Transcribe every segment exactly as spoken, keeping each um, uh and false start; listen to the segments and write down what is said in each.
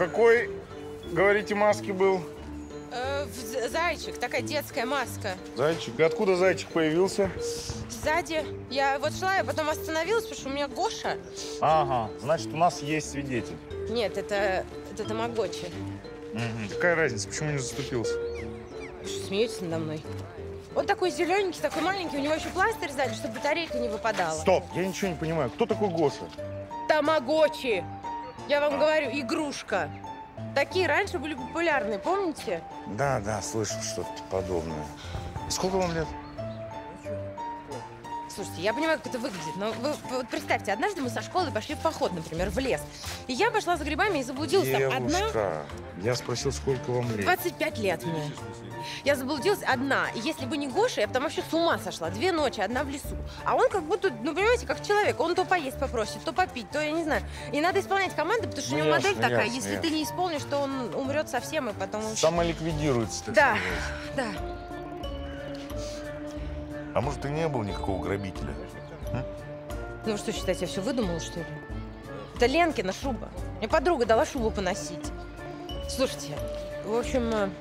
Какой, говорите, маски был? Зайчик, такая детская маска. Зайчик. И откуда зайчик появился? Сзади. Я вот шла, я потом остановилась, потому что у меня Гоша. Ага, значит, у нас есть свидетель. Нет, это, это Тамагочи. Угу. Какая разница, почему не заступился? Смеются надо мной. Он такой зелененький, такой маленький, у него еще пластырь сзади, чтобы батарейка не выпадала. Стоп, я ничего не понимаю. Кто такой Гоша? Тамагочи. Я вам говорю, игрушка. Такие раньше были популярны, помните? Да, да, слышал что-то подобное. Сколько вам лет? Слушайте, я понимаю, как это выглядит, но вы, вот представьте, однажды мы со школы пошли в поход, например, в лес. И я пошла за грибами и заблудилась. Девушка, одна... я спросил, сколько вам лет? двадцать пять лет мне. Я заблудилась одна. И если бы не Гоша, я бы там вообще с ума сошла. Две ночи, одна в лесу. А он как будто, ну, понимаете, как человек. Он то поесть попросит, то попить, то я не знаю. И надо исполнять команды, потому что ну, у него ясно, модель такая. Ясно, если ясно. Ты не исполнишь, то он умрет совсем и потом... Самоликвидируется. Так да, да. А может, и не было никакого грабителя? М? Ну, что считаете, я все выдумала, что ли? Это Ленкина шуба. Мне подруга дала шубу поносить. Слушайте, в общем,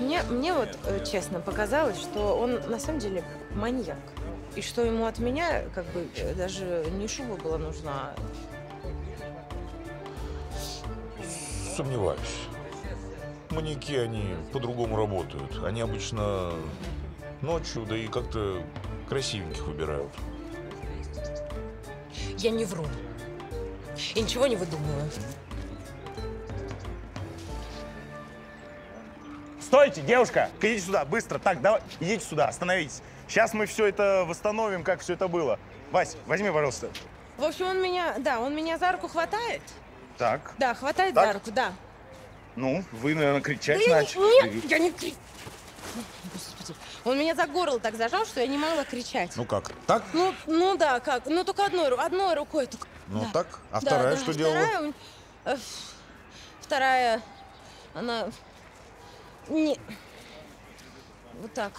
мне, мне вот честно показалось, что он на самом деле маньяк. И что ему от меня, как бы, даже не шуба была нужна. Сомневаюсь. Маньяки, они по-другому работают. Они обычно... ночью, да и как-то красивеньких выбирают. Я не вру. И ничего не выдумываю. Стойте, девушка! Идите сюда, быстро. Так, давай, идите сюда, остановитесь. Сейчас мы все это восстановим, как все это было. Вась, возьми, пожалуйста. В общем, он меня, да, он меня за руку хватает. Так. Да, хватает так. за руку, да. Ну, вы, наверное, кричать да начали. Я не, нет, я не кричу. Он меня за горло так зажал, что я не могла кричать. Ну как? Так? Ну, ну да, как? Ну только одной, одной рукой. Только... Ну да. так? А да, вторая да, что вторая, делала? Э, вторая, она... Не... Вот так.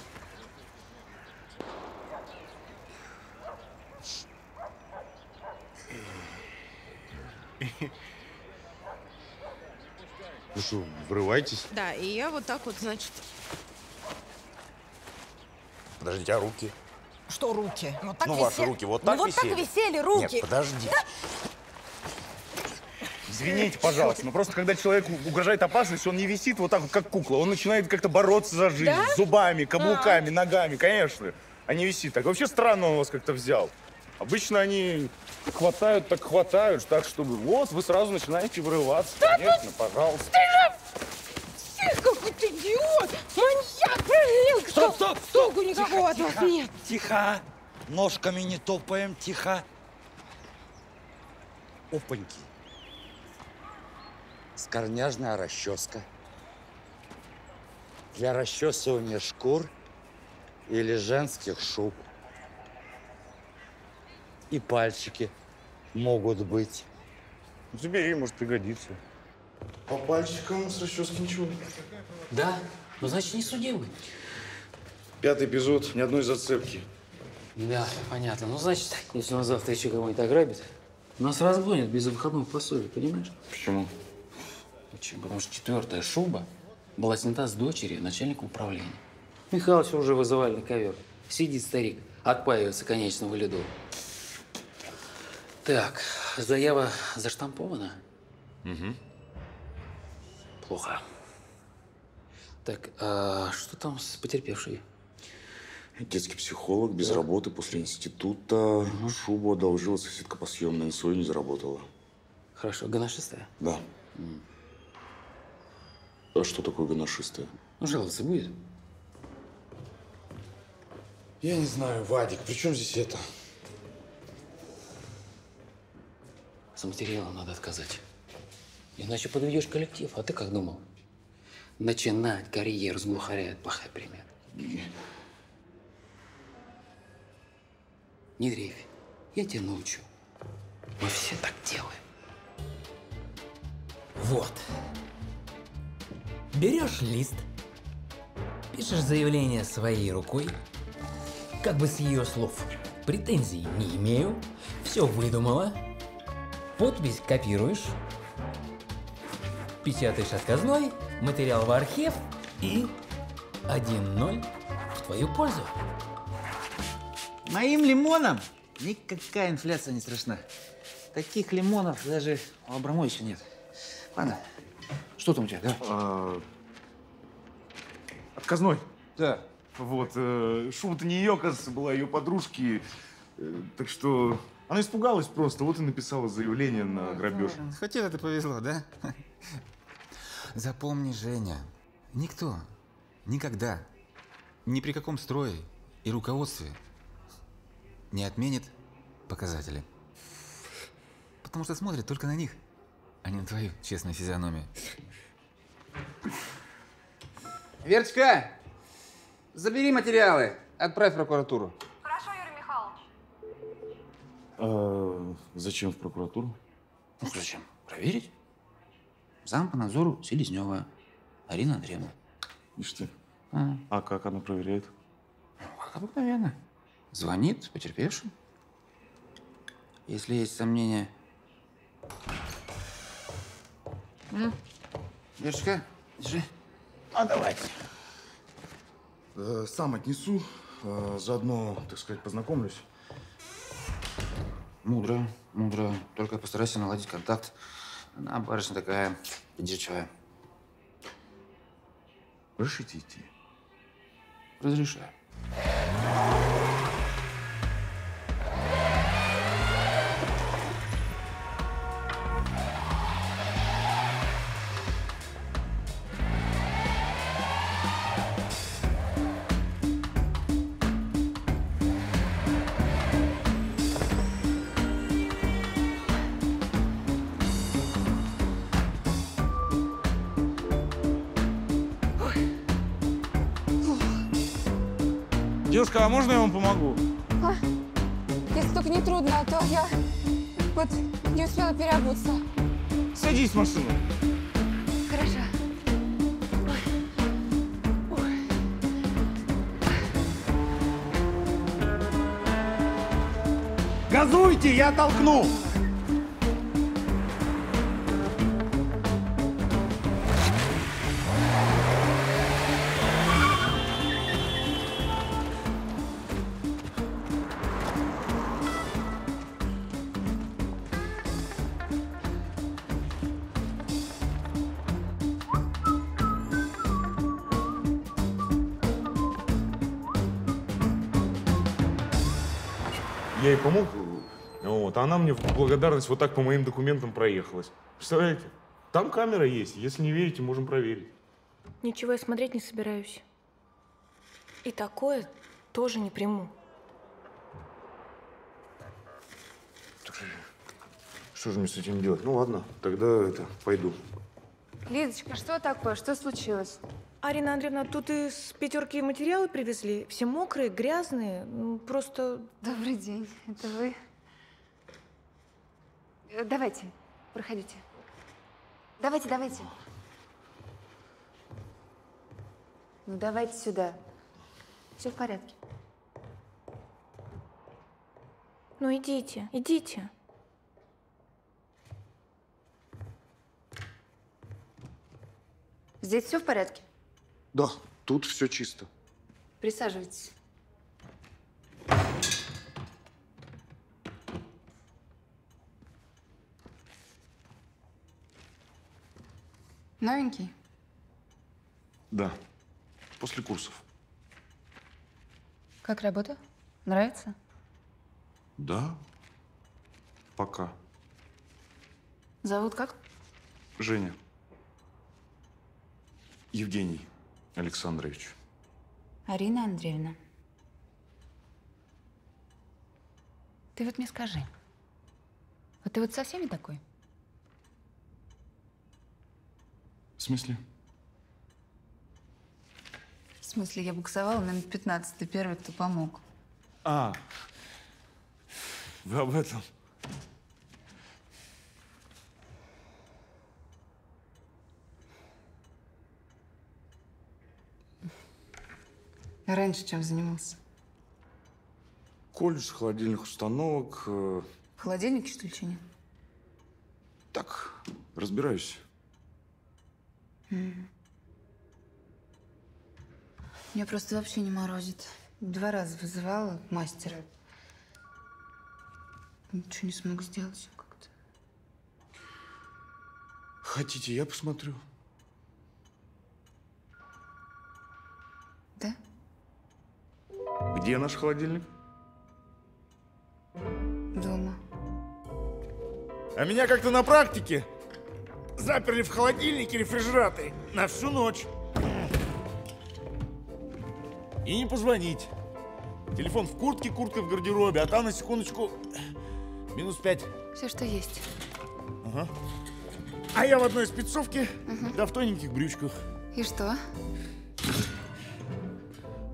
Ну что, врывайтесь? Да, и я вот так вот, значит... Подождите, а руки? Что руки? Вот так ну, висели. ваши руки вот так ну, висели? Вот так висели руки. Нет, подожди. Извините, пожалуйста, но просто когда человеку угрожает опасность, он не висит вот так вот, как кукла. Он начинает как-то бороться за жизнь. Да? Зубами, каблуками, а -а -а. ногами, конечно. А не висит так. Вообще странно он вас как-то взял. Обычно они хватают, так хватают, так, чтобы вот, вы сразу начинаете вырываться. Да, конечно, ну, пожалуйста. Ты же какой-то идиот! Маньяк! Стоп, стоп, стоп! Толку никакого от вас нет! Тихо! Ножками не топаем, тихо! Опаньки! Скорняжная расческа. Для расчесывания шкур или женских шуб. И пальчики могут быть. Забери, может пригодится. По пальчикам с расчески ничего. Да? Ну, значит, не судимый. Пятый эпизод, ни одной зацепки. Да, понятно. Ну, значит, если он завтра еще кого-нибудь ограбит, нас разгонят без выходного пособия, понимаешь? Почему? Почему? Потому что четвертая шуба была снята с дочери начальника управления. Михалыча уже вызывали на ковер. Сидит старик, отпаивается конечного льду. Так, заява заштампована? Угу. Плохо. Так, а что там с потерпевшей? Детский психолог, без да. работы, после института. Угу. Шубу одолжила соседка по съемной, инсулин не заработала. Хорошо. Гоношистая? Да. М. А что такое гоношистая? Ну, жаловаться будет? Я не знаю, Вадик, при чем здесь это? За материалом надо отказать. Иначе подведешь коллектив. А ты как думал? Начинать карьеру с глухаря – это плохая примета. Не дрейфь. Я тебя научу. Мы все так делаем. Вот. Берешь лист, пишешь заявление своей рукой, как бы с ее слов. Претензий не имею, все выдумала, подпись копируешь. печатаешь отказной, материал в архив и один ноль в твою пользу. Моим лимонам никакая инфляция не страшна. Таких лимонов даже у Абрамовича нет. Ладно, что там у тебя? Да? А, отказной. Да. Вот. Шуба-то не ее, кажется, была, ее подружки. Так что она испугалась просто, вот и написала заявление на грабеж. Хоть это повезло, да? Запомни, Женя, никто, никогда, ни при каком строе и руководстве не отменит показатели. Потому что смотрят только на них, а не на твою честную физиономию. Верочка, забери материалы, отправь в прокуратуру. Хорошо, Юрий Михайлович. А, зачем в прокуратуру? Ну, зачем? Проверить? Зам по надзору Селезнева Арина Андреевна. Ишь ты. А. а как она проверяет? Ну, как обыкновенно. Звонит потерпевшим. Если есть сомнения. Mm. Верочка, держи. А давайте. Э, сам отнесу. Э, заодно, так сказать, познакомлюсь. Мудро, мудро. Только постарайся наладить контакт. Она барышня такая придирчивая. Разрешите идти? Разрешаю. Девушка, а можно я вам помогу? А, если только не трудно, а то я вот не успела переобуться. Садись в машину. Хорошо. Ой. Ой. Газуйте, я толкну! Помог, вот, а она мне в благодарность вот так по моим документам проехалась. Представляете? Там камера есть, если не верите, можем проверить. Ничего я смотреть не собираюсь. И такое тоже не приму. Так, что же мне с этим делать? Ну ладно, тогда это, пойду. Лизочка, что такое? Что случилось? Арина Андреевна, тут из пятерки материалы привезли. Все мокрые, грязные, ну, просто… Добрый день, это вы? Давайте, проходите. Давайте, давайте. Ну, давайте сюда. Все в порядке. Ну, идите, идите. Здесь все в порядке? Да, тут все чисто. Присаживайтесь. Новенький? Да, после курсов. Как работа? Нравится? Да, пока. Зовут как? Женя. Евгений Александрович. Арина Андреевна. Ты вот мне скажи, вот ты вот со всеми такой? В смысле? В смысле, я буксовала на пятнадцать, ты первый, кто помог. А, вы об этом? Раньше чем занимался? Колледж холодильных установок. Э... В холодильнике, что ли, чинил? Так, разбираюсь. Меня просто вообще не морозит. Два раза вызывала мастера. Ничего не смог сделать как-то. Хотите, я посмотрю? Да? Где наш холодильник? Дома. А меня как-то на практике заперли в холодильнике рефрижераторы на всю ночь. И не позвонить. Телефон в куртке, куртка в гардеробе, а там на секундочку минус пять. Все, что есть. Ага. А я в одной спецовке, угу. Да в тоненьких брючках. И что?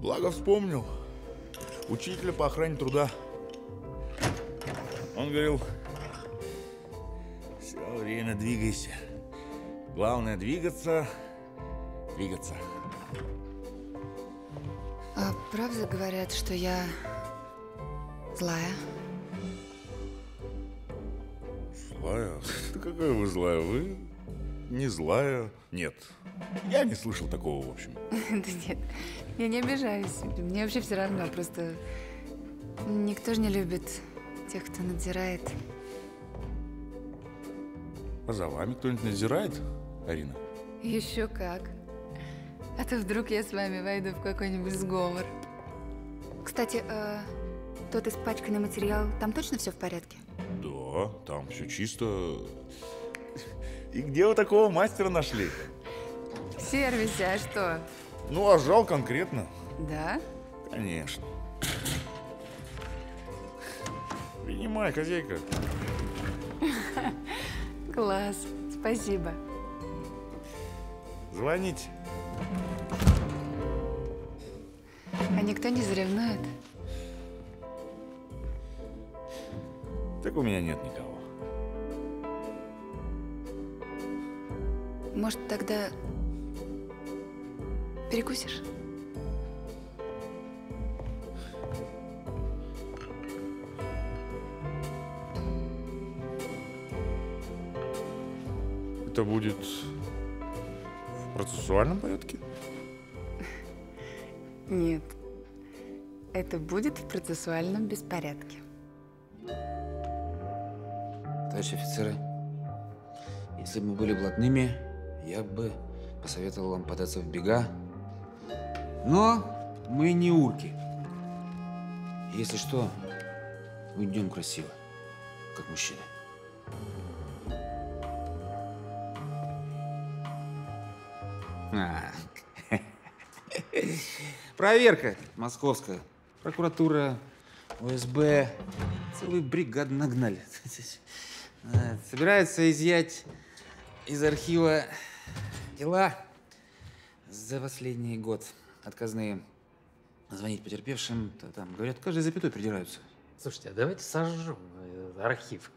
Благо вспомнил учителя по охране труда. Он говорил: все время двигайся. Главное двигаться, двигаться. А правда говорят, что я злая? Злая? Да какая вы злая? Вы не злая. Нет. Я не слышал такого, в общем. Да нет, я не обижаюсь. Мне вообще все равно. Просто никто же не любит тех, кто надзирает. А за вами кто-нибудь надзирает, Арина? Еще как. А то вдруг я с вами войду в какой-нибудь сговор. Кстати, э, тот испачканный материал, там точно все в порядке? Да, там все чисто. И где вы такого мастера нашли? В сервисе, а что? Ну, а жал конкретно. Да? Конечно. Принимай, хозяйка. Класс, спасибо. Звонить. А никто не заревнует? Так у меня нет никого. Может, тогда перекусишь? Это будет в процессуальном порядке? Нет. Это будет в процессуальном беспорядке. Товарищи офицеры, если бы мы были блатными, я бы посоветовал вам податься в бега. Но мы не урки. Если что, уйдем красиво, как мужчины. А. Проверка московская. Прокуратура, ОСБ. Целую бригаду нагнали. Собираются изъять из архива дела за последний год. Отказные звонить потерпевшим. То там, говорят, каждой запятой придираются. Слушайте, а давайте сожжем архив.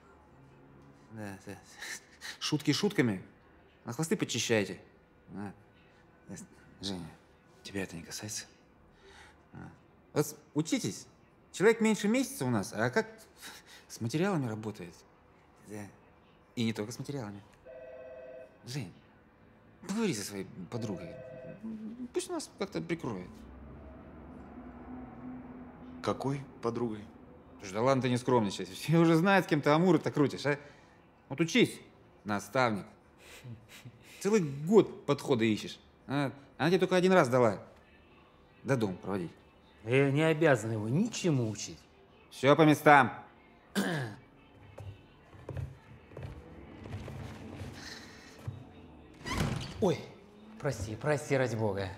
Да, да. Шутки шутками. А хвосты подчищайте. А. Женя, тебя это не касается. А. Вот учитесь. Человек меньше месяца у нас, а как с материалами работает. Да. И не только с материалами. Жень, поговори со своей подругой. Пусть нас как-то прикроет. Какой подругой? Да ладно, ты не скромничай. Все уже знают, с кем ты амуры-то крутишь, а? Вот учись, наставник. Целый год подхода ищешь. Она, она тебе только один раз дала. До дома проводить. Я не обязан его ничему учить. Все по местам. Ой, прости, прости, ради бога.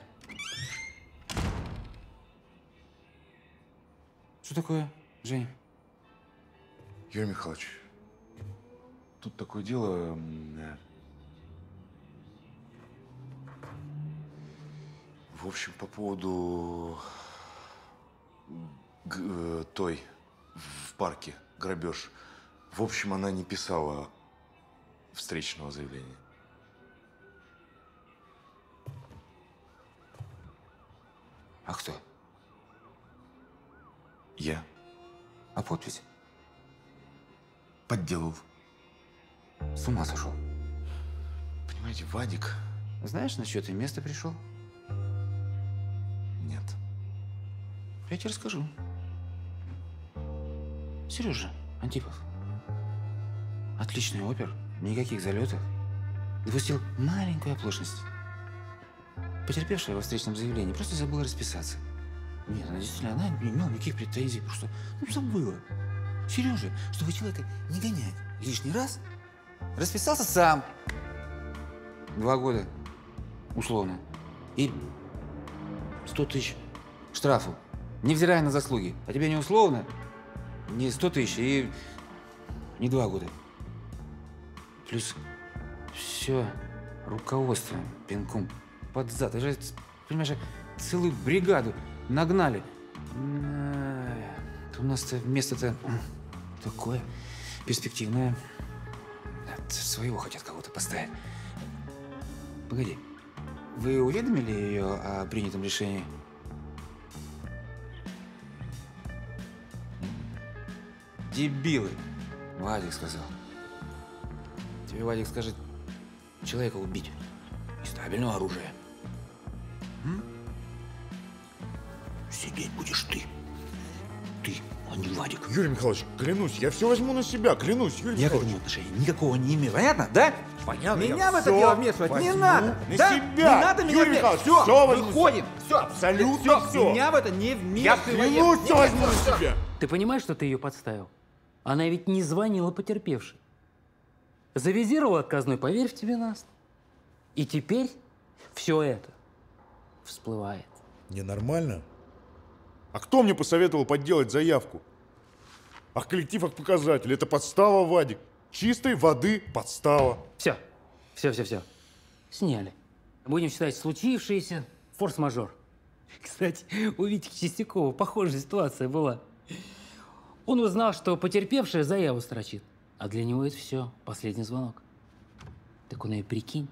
Что такое, Жень? Юрий Михайлович, тут такое дело. В общем, по поводу Г той в парке, грабеж. В общем, она не писала встречного заявления. А кто? Я. А подпись? Подделал. С ума сошел. Понимаете, Вадик Знаешь, на чьё ты место пришел? Нет. Я тебе расскажу. Серёжа Антипов. Отличный опер, никаких залетов. Допустил маленькую оплошность. Потерпевшая во встречном заявлении просто забыла расписаться. Нет, она действительно она не имела никаких претензий, просто ну, забыла. Серёжа, чтобы человека не гонять лишний раз, расписался сам. Два года, условно, и сто тысяч штрафу, невзирая на заслуги. А тебе не условно, не сто тысяч и не два года. Плюс все руководство пинком под зад. Ты же, понимаешь, целую бригаду нагнали. У нас-то место-то такое перспективное. Своего хотят кого-то поставить. Погоди, вы уведомили ее о принятом решении? Дебилы, Вадик сказал. Тебе Вадик скажет, человека убить из стабильного оружия. М? Сидеть будешь ты. Ты, а не Вадик. Юрий Михайлович, клянусь, я все возьму на себя, клянусь, Юрий я Михайлович. Я к этому отношения никакого не имею. Понятно, да? Понятно, меня в это дело вмешивать не надо. На да? себя. Не надо меня вмешивать. Все, все выходим. Все, абсолютно все. все. Меня в это не вмешивает. Я клянусь, все возьму на себя. Ты понимаешь, что ты ее подставил? Она ведь не звонила потерпевшей. Завизировала отказной, поверь в тебе, Настя. И теперь все это всплывает. Ненормально? А кто мне посоветовал подделать заявку? А коллектив как показатель. Это подстава, Вадик. Чистой воды подстава. Все, все, все, все. Сняли. Будем считать случившееся форс-мажор. Кстати, у Витьки Чистякова похожая ситуация была. Он узнал, что потерпевшая заяву строчит. А для него это все. Последний звонок. Так он ее, прикинь,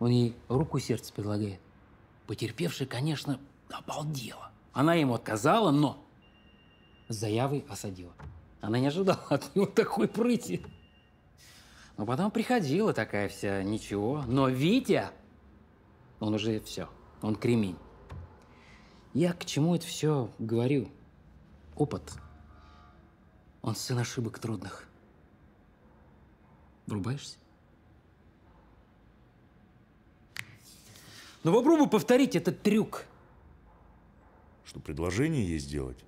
он ей руку и сердце предлагает. Потерпевшая, конечно, обалдела. Она ему отказала, но заявой осадила. Она не ожидала от него такой прыти. Но потом приходила такая вся, ничего. Но Витя, он уже все, он кремень. Я к чему это все говорю? Опыт. Он сын ошибок трудных. Врубаешься? Ну попробуй повторить этот трюк. Что, предложение ей сделать?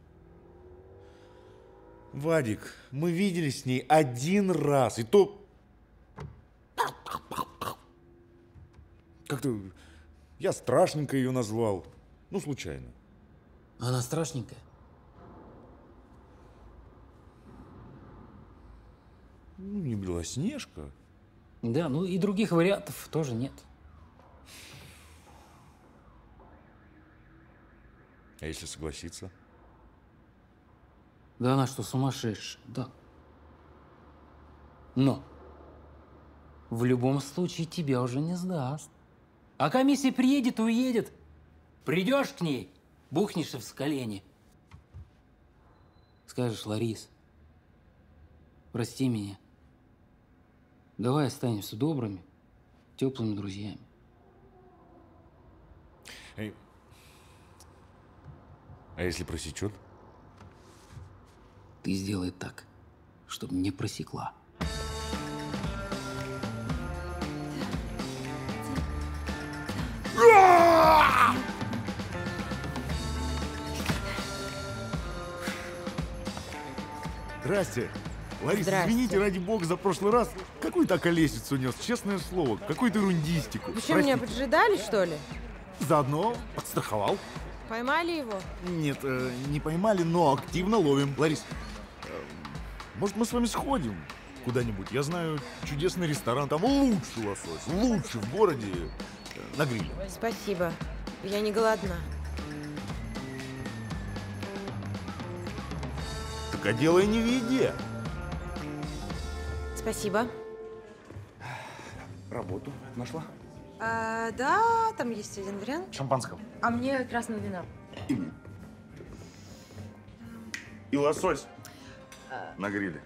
Вадик, мы виделись с ней один раз, и то… Как-то я страшненько ее назвал. Ну, случайно. Она страшненькая? Ну, не Белоснежка. Да, ну и других вариантов тоже нет. А если согласиться? Да она что, сумасшедшая? Да. Но в любом случае тебя уже не сдаст. А комиссия приедет и уедет. Придешь к ней, бухнешься в колени. Скажешь, Ларис, прости меня. Давай останемся добрыми, теплыми друзьями. Эй. А если просечет? Ты сделай так, чтобы не просекла. Здрасте. Лариса, Здрасте. Извините, ради бога, за прошлый раз какую-то околесицу нес, честное слово, какую-то ерундистику. Вы что, меня поджидали, что ли? Заодно подстраховал. Поймали его? Нет, э, не поймали, но активно ловим. Ларис, э, может, мы с вами сходим куда-нибудь? Я знаю чудесный ресторан, там лучший лосось, лучший в городе, э, на гриле. Спасибо, я не голодна. Так а дело и не в еде. Спасибо. Работу нашла? А, да, там есть один вариант. Шампанского. А мне красного вина. И мне. И лосось а, на гриле.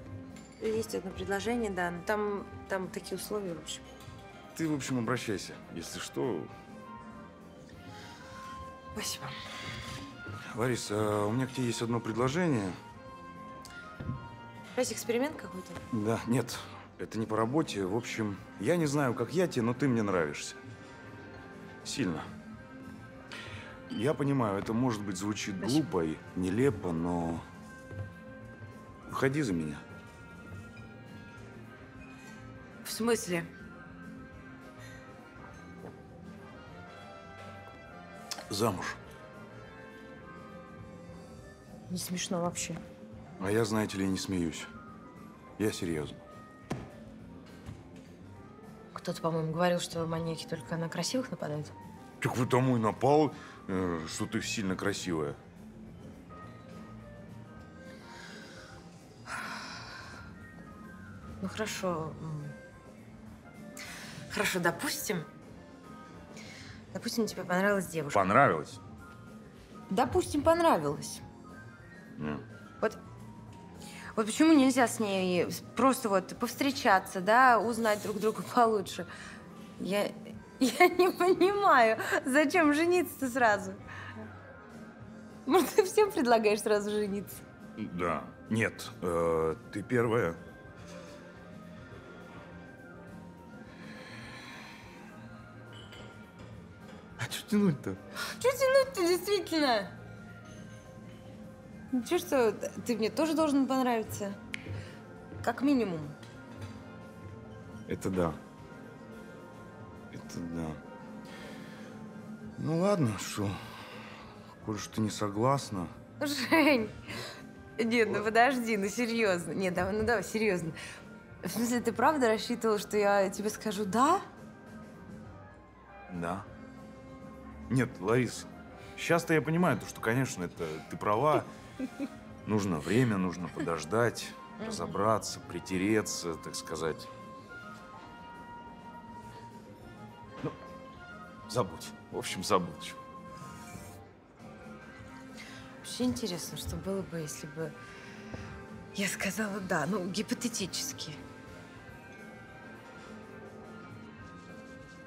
Есть одно предложение, да, но там, там такие условия, в общем. ты, в общем, обращайся. Если что… Спасибо. Лариса, у меня к тебе есть одно предложение. Опять эксперимент какой-то? Да, нет, это не по работе. В общем, я не знаю, как я тебе, но ты мне нравишься. Сильно. Я понимаю, это, может быть, звучит Спасибо. глупо и нелепо, но… Выходи за меня. В смысле? Замуж. Не смешно вообще. А я, знаете ли, не смеюсь. Я серьезно. Кто-то, по-моему, говорил, что маньяки только на красивых нападают. Так вы тому и напал, что ты сильно красивая. Ну, хорошо. Хорошо, допустим. Допустим, тебе понравилась девушка. Понравилась? Допустим, понравилась. Нет. Вот, вот почему нельзя с ней просто вот повстречаться, да, узнать друг друга получше? Я, я не понимаю, зачем жениться-то сразу? Может, ты всем предлагаешь сразу жениться? Да. Нет, э, ты первая. А что тянуть-то? Что тянуть-то, действительно? Ничего, что ты мне тоже должен понравиться. Как минимум. Это да. Это да. Ну ладно, что. Коль что ты не согласна. Жень! Нет, вот. Ну подожди, ну серьезно. Нет, давай, ну давай, серьезно. В смысле, ты правда рассчитывала, что я тебе скажу да? Да. Нет, Лариса, сейчас-то я понимаю, что, конечно, это ты права. Нужно время, нужно подождать, разобраться, притереться, так сказать. Ну, забудь. В общем, забудь. Вообще интересно, что было бы, если бы я сказала «да», ну, гипотетически.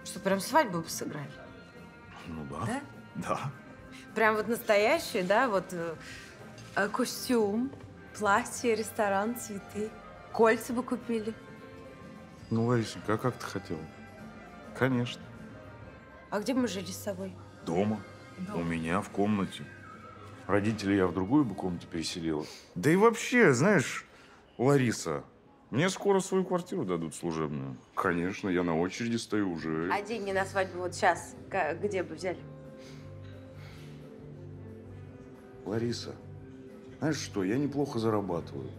Что, прям свадьбу бы сыграли? Ну да. Да? Да. Прям вот настоящие, да, вот… Костюм, платье, ресторан, цветы. Кольца бы купили. Ну, Ларисенька, а как ты хотела? Конечно. А где бы мы жили с собой? Дома. Дома. У меня, в комнате. Родители я в другую бы комнату переселила. Да и вообще, знаешь, Лариса, мне скоро свою квартиру дадут служебную. Конечно, я на очереди стою уже. А деньги на свадьбу вот сейчас где бы взяли? Лариса. Знаешь что, я неплохо зарабатываю.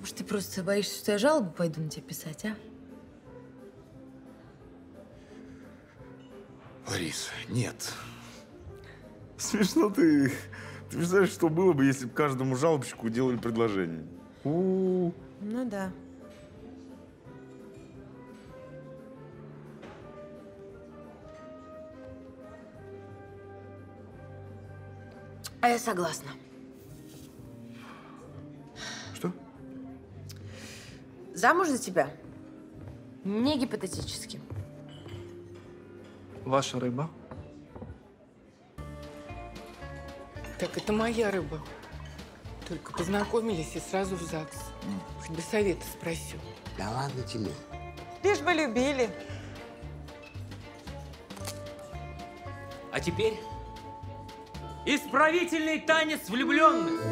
Может, ты просто боишься, что я жалобу пойду на тебя писать, а? Лариса, нет. Смешно ты. Ты представляешь, что было бы, если бы каждому жалобщику делали предложение? У-у-у. Ну да. А я согласна. Замуж за тебя? Не гипотетически. Ваша рыба? Так это моя рыба. Только познакомились и сразу в ЗАГС. Mm. Хоть бы совета спросил. Да ладно тебе. Лишь бы любили. А теперь исправительный танец влюбленных.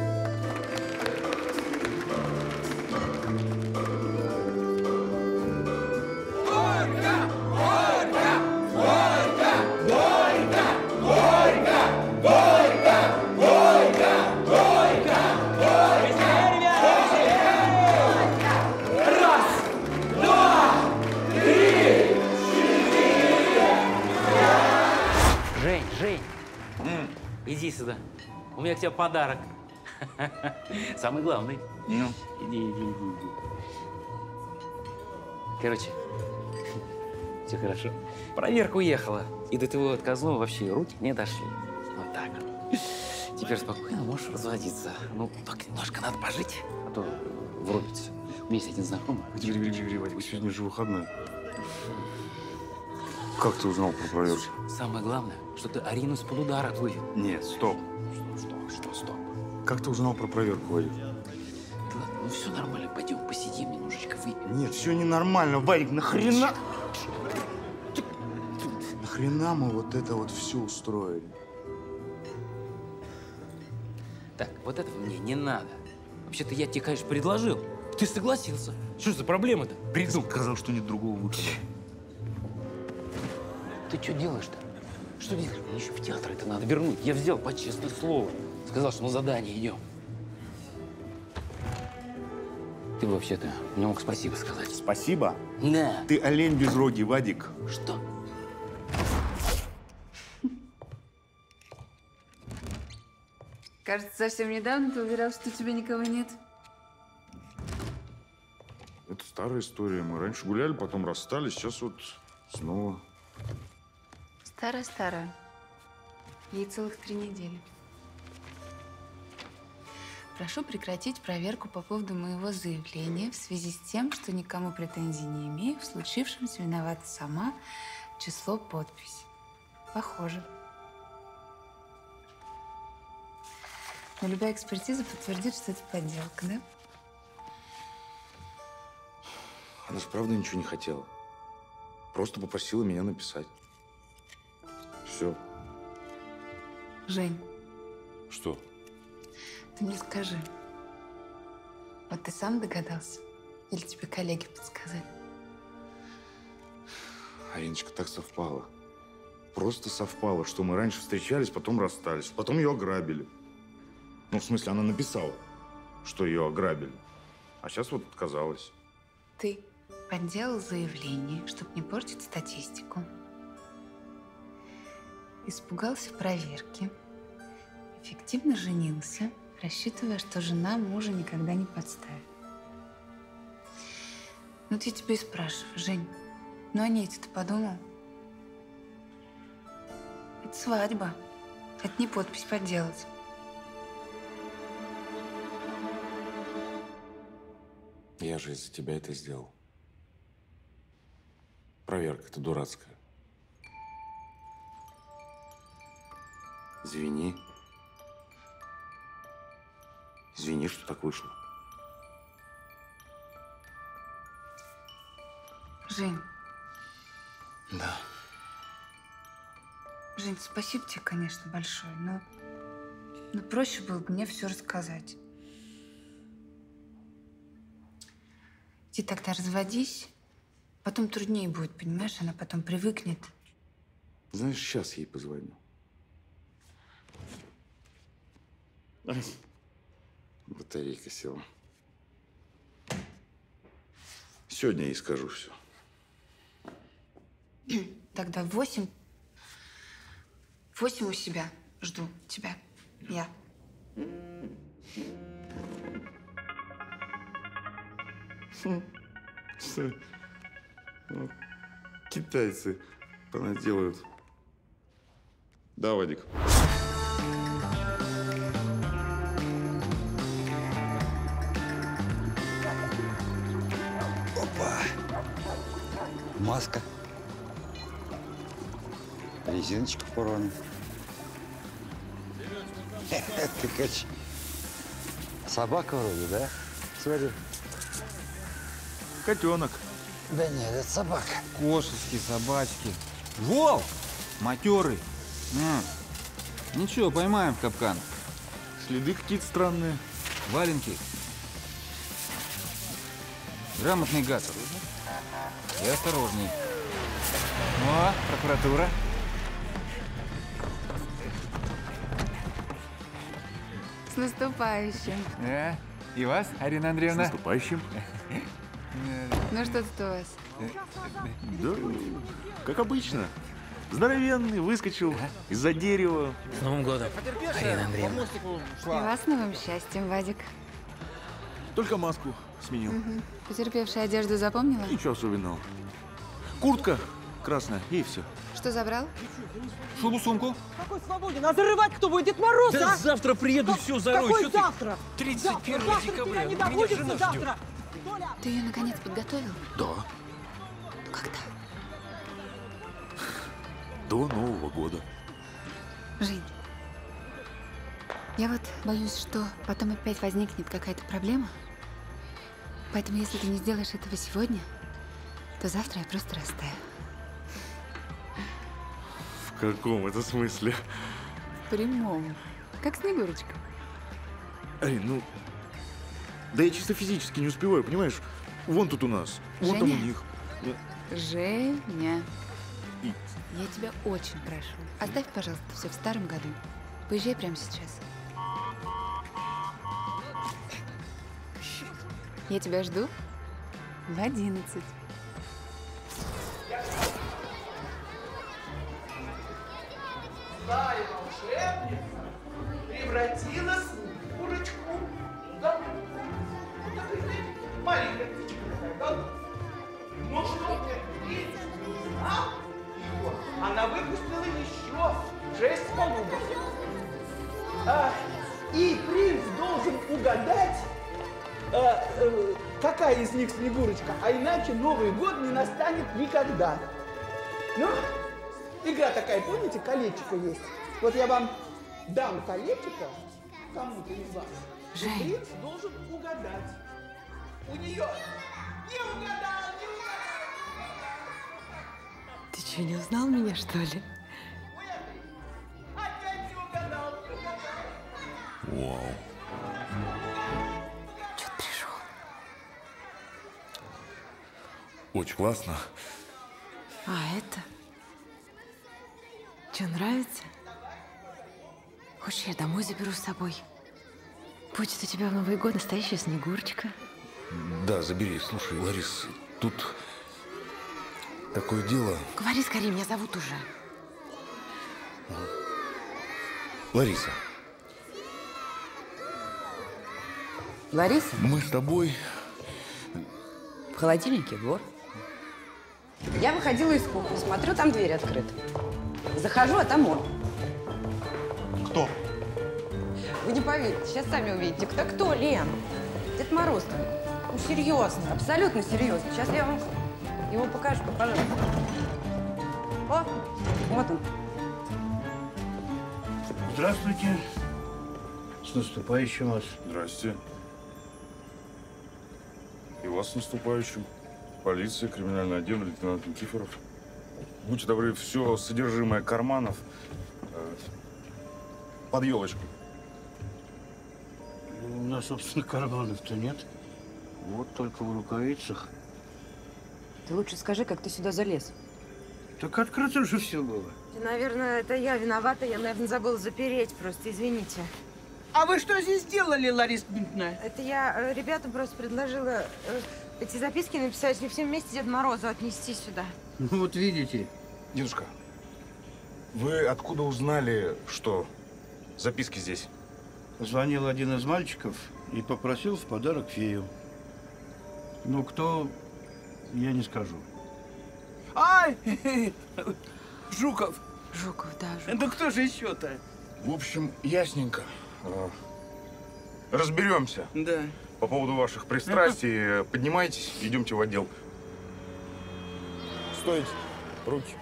Иди сюда. У меня к тебе подарок. Самый главный. Ну. Иди, иди, иди, иди. Короче, все хорошо. Проверка уехала. И до твоего отказного вообще руки не дошли. Вот так. Теперь спокойно можешь разводиться. Ну, только немножко надо пожить, а то врубится. У меня есть один знакомый. Бери, бери, бери, бери, сегодня же выходной. Как ты узнал про проверку? Самое главное, что ты Арину с полудара отвывел. Нет, стоп. Что, что, что, стоп? Как ты узнал про проверку, Вадик? Да ладно, ну все нормально, пойдем посидим немножечко, выпьем. Нет, все ненормально, Вадик, нахрена? Нахрена мы вот это вот все устроили? Так, вот этого мне не надо. Вообще-то я тебе, конечно, предложил. Ты согласился. Что за проблема-то? Приду. Ты сказал, что нет другого выхода. Ты что делаешь-то? Что делаешь? Мне еще в театр это надо вернуть. Я взял по честное слово. Сказал, что на задание идем. Ты вообще-то не мог спасибо сказать. Спасибо? Да. Ты олень без роги, Вадик. Что? Кажется, совсем недавно ты уверял, что у тебя никого нет. Это старая история. Мы раньше гуляли, потом расстались, сейчас вот снова. Старая-старая. Ей целых три недели. Прошу прекратить проверку по поводу моего заявления в связи с тем, что никому претензий не имею, в случившемся виновата сама, число, подпись. Похоже. Но любая экспертиза подтвердит, что это подделка, да? Она же правда ничего не хотела. Просто попросила меня написать. Все. Жень. Что? Ты мне скажи, вот ты сам догадался? Или тебе коллеги подсказали? Ариночка, так совпало. Просто совпало, что мы раньше встречались, потом расстались, потом ее ограбили. Ну, в смысле, она написала, что ее ограбили. А сейчас вот отказалась. Ты подделал заявление, чтобы не портить статистику. Испугался проверки. Эффективно женился, рассчитывая, что жена мужа никогда не подставит. Ну, вот я тебя и спрашиваю, Жень, ну о ней ты подумал? Это свадьба. Это не подпись подделать. Я же из-за тебя это сделал. Проверка-то дурацкая. Извини. Извини, что так вышло. Жень. Да. Жень, спасибо тебе, конечно, большое, но, но проще было бы мне все рассказать. Ты тогда разводись, потом труднее будет, понимаешь? Она потом привыкнет. Знаешь, сейчас ей позвоню. Ай, батарейка села. Сегодня ей скажу все. Тогда восемь. Восемь у себя жду тебя. Я. Что? Ну, китайцы понаделают. Да, Вадик. Опа. Маска. Резиночка порвана. Ты кач. Собака вроде, да? Смотри. Котенок. Да нет, это собака. Кошечки, собачки. Волк! Матерый. А. Ничего, поймаем в капкан. Следы какие-то странные. Валенки. Грамотный газ. И осторожней. О, прокуратура. С наступающим. Да. И вас, Арина Андреевна. С наступающим. Ну, что тут у вас? Да, как обычно. Здоровенный, выскочил из-за дерева. С Новым годом, Арина Андреевна. И вас с новым счастьем, Вадик. Только маску сменил. Угу. Потерпевшая одежду запомнила? Ничего особенного. Куртка красная, и все. Что забрал? Шубу, сумку. Какой свободе? Надо зарывать, кто будет Дед Мороз, да а? завтра приеду, все зарою. Какой завтра? тридцать первого декабря. Меня жена ждет. Ты ее, наконец, подготовил? Да. когда? До Нового года. Жень, я вот боюсь, что потом опять возникнет какая-то проблема. Поэтому, если ты не сделаешь этого сегодня, то завтра я просто растаю. В каком это смысле? В прямом. Как Снегурочка. Арин, ну… Да я чисто физически не успеваю, понимаешь? Вон тут у нас, вон Женя? Там у них. Женя, И... я тебя очень прошу, оставь, пожалуйста, все в старом году. Поезжай прямо сейчас. Я тебя жду в одиннадцать. Да, и волшебница превратила Снегурочку в домик. Маленькая птичка тогда. Ну что, видите, а? Она выпустила еще шесть голубок. А, и принц должен угадать, а, э, какая из них Снегурочка, а иначе Новый год не настанет никогда. Ну, игра такая, помните, колечко есть? Вот я вам дам колечко кому-то из вас. Принц должен угадать. У нее не угадал, не угадал. Ты что, не узнал меня, что ли? Опять не угадал, не угадал. Вау. Чё ты пришел? Очень классно. А это? Чё, нравится? Хочешь, я домой заберу с собой? Будет у тебя в Новый год настоящая Снегурочка. Да, забери. Слушай, Ларис, тут такое дело… Говори скорее, меня зовут уже. Лариса. Лариса? Мы с тобой… В холодильнике двор. Я выходила из кухни, смотрю, там дверь открыта. Захожу, а там он. Кто? Вы не поверите, сейчас сами увидите. Кто-кто, Лен? Дед Мороз. Ну, серьезно, абсолютно серьезно. Сейчас я вам его покажу, пожалуйста. О, вот он. Здравствуйте. С наступающим вас. Здрасте. И вас с наступающим. Полиция, криминальный отдел, лейтенант Никифоров. Будьте добры, все содержимое карманов под елочку. У нас, собственно, карманов-то нет. Вот только в рукавицах. Ты лучше скажи, как ты сюда залез. Так открыто уже все было. Наверное, это я виновата. Я, наверное, забыла запереть просто. Извините. А вы что здесь делали, Лариса Дмитриевна? Это я ребятам просто предложила эти записки написать и всем вместе Деду Морозу отнести сюда. Ну вот видите. Дедушка, вы откуда узнали, что записки здесь? Позвонил один из мальчиков и попросил в подарок фею. Ну, кто, я не скажу. Ай! Жуков. Жуков, да, Жуков. Ну, кто же еще-то? В общем, ясненько. Разберемся. Да. По поводу ваших пристрастий. Поднимайтесь, идемте в отдел. Стойте. Руки.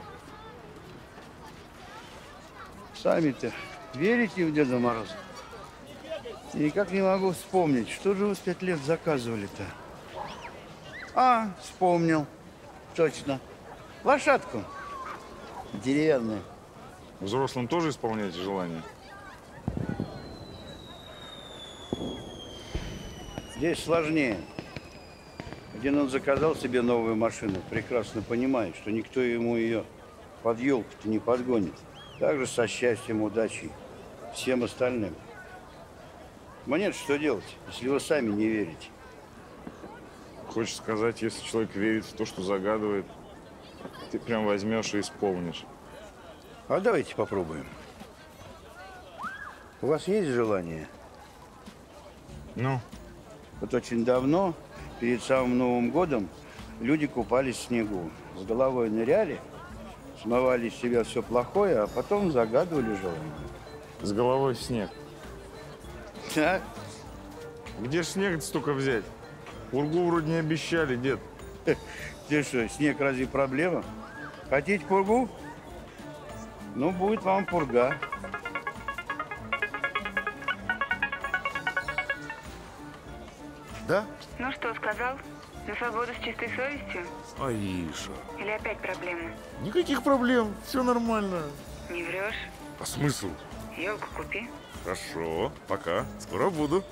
Сами-то верите в Деда Мороза? И как не могу вспомнить, что же вы с пять лет заказывали-то? А, вспомнил. Точно. Лошадку. Деревянную. Взрослым тоже исполняете желание? Здесь сложнее. Один он заказал себе новую машину, прекрасно понимает, что никто ему ее под елку-то не подгонит. Также со счастьем, удачей, всем остальным. Мне-то что делать, если вы сами не верите? Хочешь сказать, если человек верит в то, что загадывает, ты прям возьмешь и исполнишь? А давайте попробуем. У вас есть желание? Ну? Вот очень давно, перед самым Новым годом, люди купались в снегу. С головой ныряли, смывали из себя все плохое, а потом загадывали желание. С головой в снег? А? Где ж снег столько взять? Пургу вроде не обещали, дед. Ты что, снег разве проблема? Хотите пургу? Ну, будет вам пурга. Да? Ну что, сказал? На свободу с чистой совестью? Аиша. Или опять проблемы? Никаких проблем, все нормально. Не врешь? А смысл? Елку купи. Хорошо, пока. Скоро буду.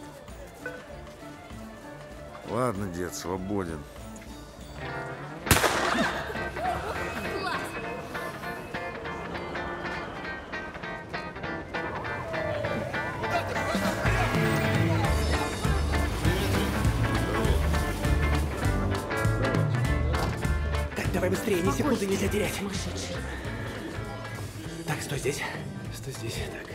Ладно, дед, свободен. Так, давай быстрее, ни секунды нельзя терять. Так, стой здесь. Стой здесь, так.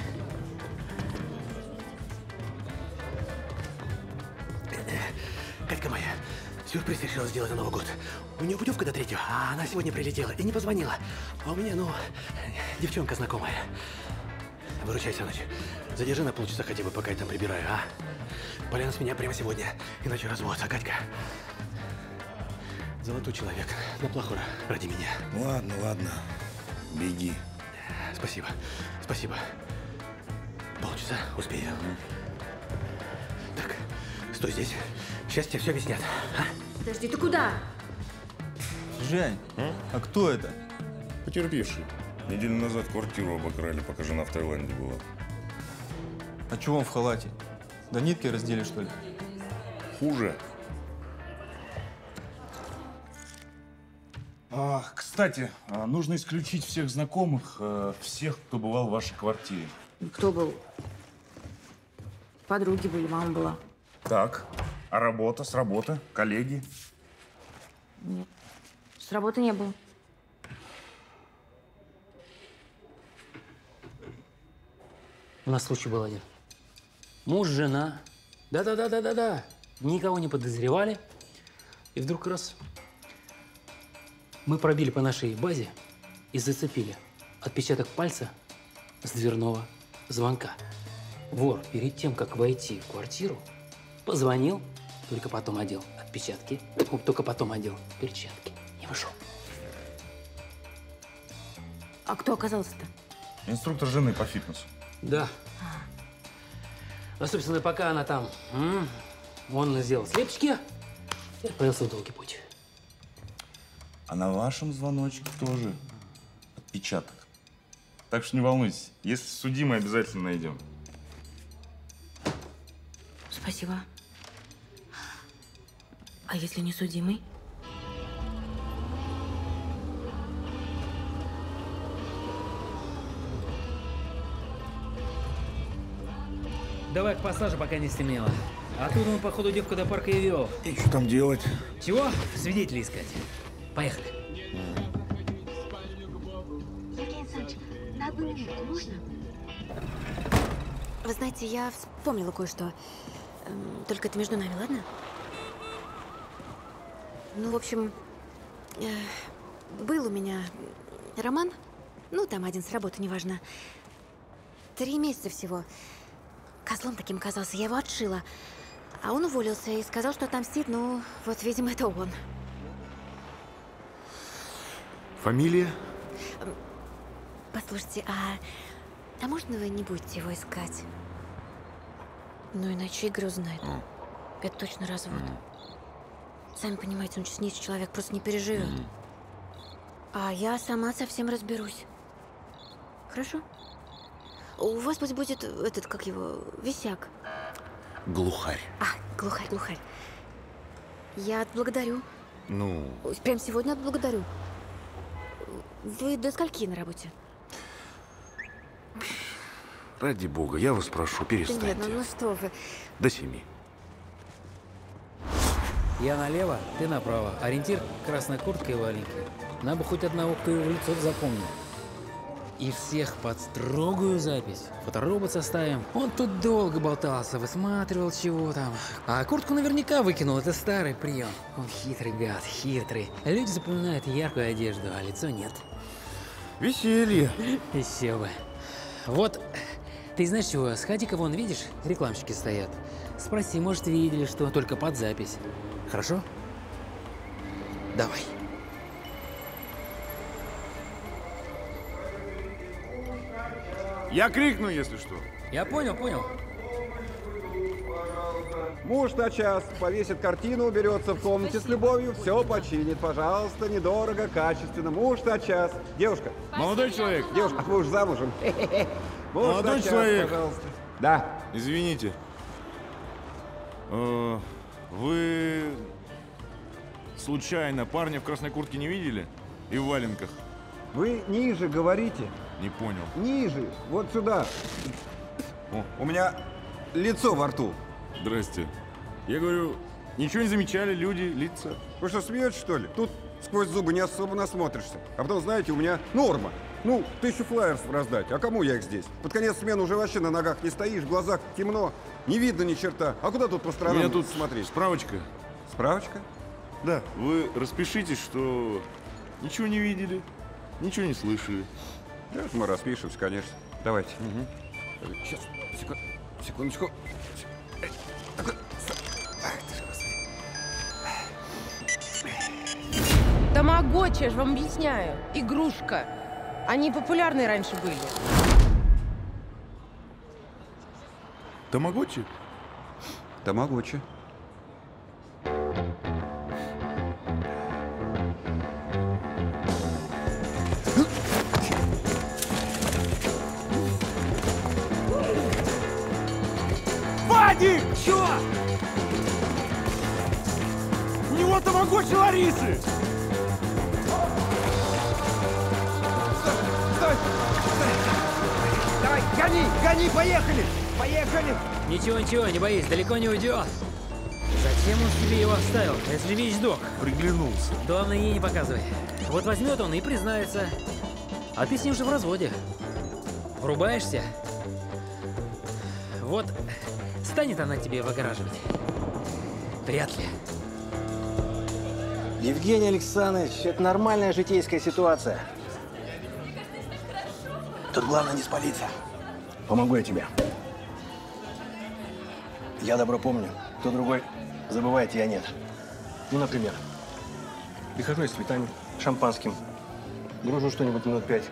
Катька моя, сюрприз решила сделать на Новый год. У нее путевка до третьего, а она сегодня прилетела и не позвонила. А у меня, ну, девчонка знакомая. Выручайся ночь. Задержи на полчаса хотя бы, пока я там прибираю, а? Поляна с меня прямо сегодня, иначе развод. А Катька, золотой человек, на плаху ради меня. Ладно, ладно, беги. Спасибо, спасибо. Полчаса, успею. Так, стой здесь. Сейчас тебе все объяснят. А? Подожди, ты куда? Жень, а? а кто это? Потерпевший. Неделю назад квартиру обокрали, пока жена в Таиланде была. А чего он в халате? До нитки раздели, что ли? Хуже. А, кстати, нужно исключить всех знакомых, всех, кто бывал в вашей квартире. Кто был? Подруги были, мама была. Так. А работа, с работы, коллеги? Нет. С работы не было. У нас случай был один. Муж, жена. Да-да-да-да-да-да. Никого не подозревали. И вдруг раз. Мы пробили по нашей базе и зацепили отпечаток пальца с дверного звонка. Вор перед тем, как войти в квартиру, позвонил. Только потом одел отпечатки, только потом одел перчатки и вышел. А кто оказался-то? Инструктор жены по фитнесу. Да. Ну, собственно, пока она там, он сделал слепочки и отправился в долгий путь. А на вашем звоночке тоже отпечаток. Так что не волнуйтесь, если судимый, обязательно найдем. Спасибо. А если не судимый? Давай к пассажу, пока не стемнело. Оттуда он, походу, девку до парка и вел. И что там делать? Чего? Свидетелей искать. Поехали. Евгений Александрович, на одну минуту можно? Вы знаете, я вспомнила кое-что. Только это между нами, ладно? Ну, в общем, э, был у меня роман, ну, там один с работы, неважно. Три месяца всего. Козлом таким казался, я его отшила. А он уволился и сказал, что отомстит, ну, вот, видимо, это он. Фамилия? Послушайте, а, а можно вы не будете его искать? Ну, иначе Игорь узнает. Mm. Это точно развод. Mm. Сами понимаете, он честнейший человек, просто не переживет. Mm-hmm. А я сама совсем разберусь. Хорошо? У вас пусть будет этот, как его, висяк. Глухарь. А, глухарь, глухарь. Я отблагодарю. Ну? Прям сегодня отблагодарю. Вы до скольки на работе? Ради бога, я вас прошу, перестаньте. Нет, ну, ну что вы. До семи. Я налево, ты направо. Ориентир – красная куртка и валенки. Нам бы хоть одного, кто его лицо запомнил. И всех под строгую запись. Фоторобот составим. Он тут долго болтался, высматривал чего там. А куртку наверняка выкинул. Это старый прием. Он хитрый гад, хитрый. Люди запоминают яркую одежду, а лицо нет. Веселье. Веселье. Вот, ты знаешь чего? Сходи-ка вон, видишь, рекламщики стоят. Спроси, может, видели, что только под запись. Хорошо? Давай. Я крикну, если что. Я понял, понял. Муж на час повесит картину, уберется в комнате с любовью, все починит, пожалуйста, недорого, качественно. Муж на час. Девушка. Молодой человек. Девушка, вы уж замужем. Молодой человек. Пожалуйста. Да. Извините. Вы случайно парня в красной куртке не видели? И в валенках? Вы ниже говорите. Не понял. Ниже. Вот сюда. О. У меня лицо во рту. Здрасте. Я говорю, ничего не замечали люди, лица. Вы что, смеетесь, что ли? Тут сквозь зубы не особо насмотришься. А потом, знаете, у меня норма. Ну, тысячу флаеров раздать. А кому я их здесь? Под конец смены уже вообще на ногах не стоишь, в глазах темно, не видно ни черта. А куда тут по сторонам? У меня тут смотреть? Справочка. Справочка? Да. Вы распишитесь, что ничего не видели, ничего не слышали. Да, мы распишемся, конечно. Давайте. Угу. Сейчас, секунд, секундочку. Тамагочи, я же вам объясняю. Игрушка. Они популярны раньше были. Тамагочи? Тамагочи. Вадик! Чё? У него тамагочи Ларисы! Давай, гони, гони, поехали! Поехали! Ничего, ничего, не боись, далеко не уйдет. Зачем он себе его вставил, если вещь док? Приглянулся. Главное, ей не показывай. Вот возьмет он и признается. А ты с ним же в разводе. Врубаешься? Вот станет она тебе выгораживать. Вряд ли. Евгений Александрович, это нормальная житейская ситуация. Тут главное не спалиться. Помогу я тебе. Я добро помню, кто другой забывает, я нет. Ну, например, прихожу с цветами, шампанским, гружу что-нибудь минут пять,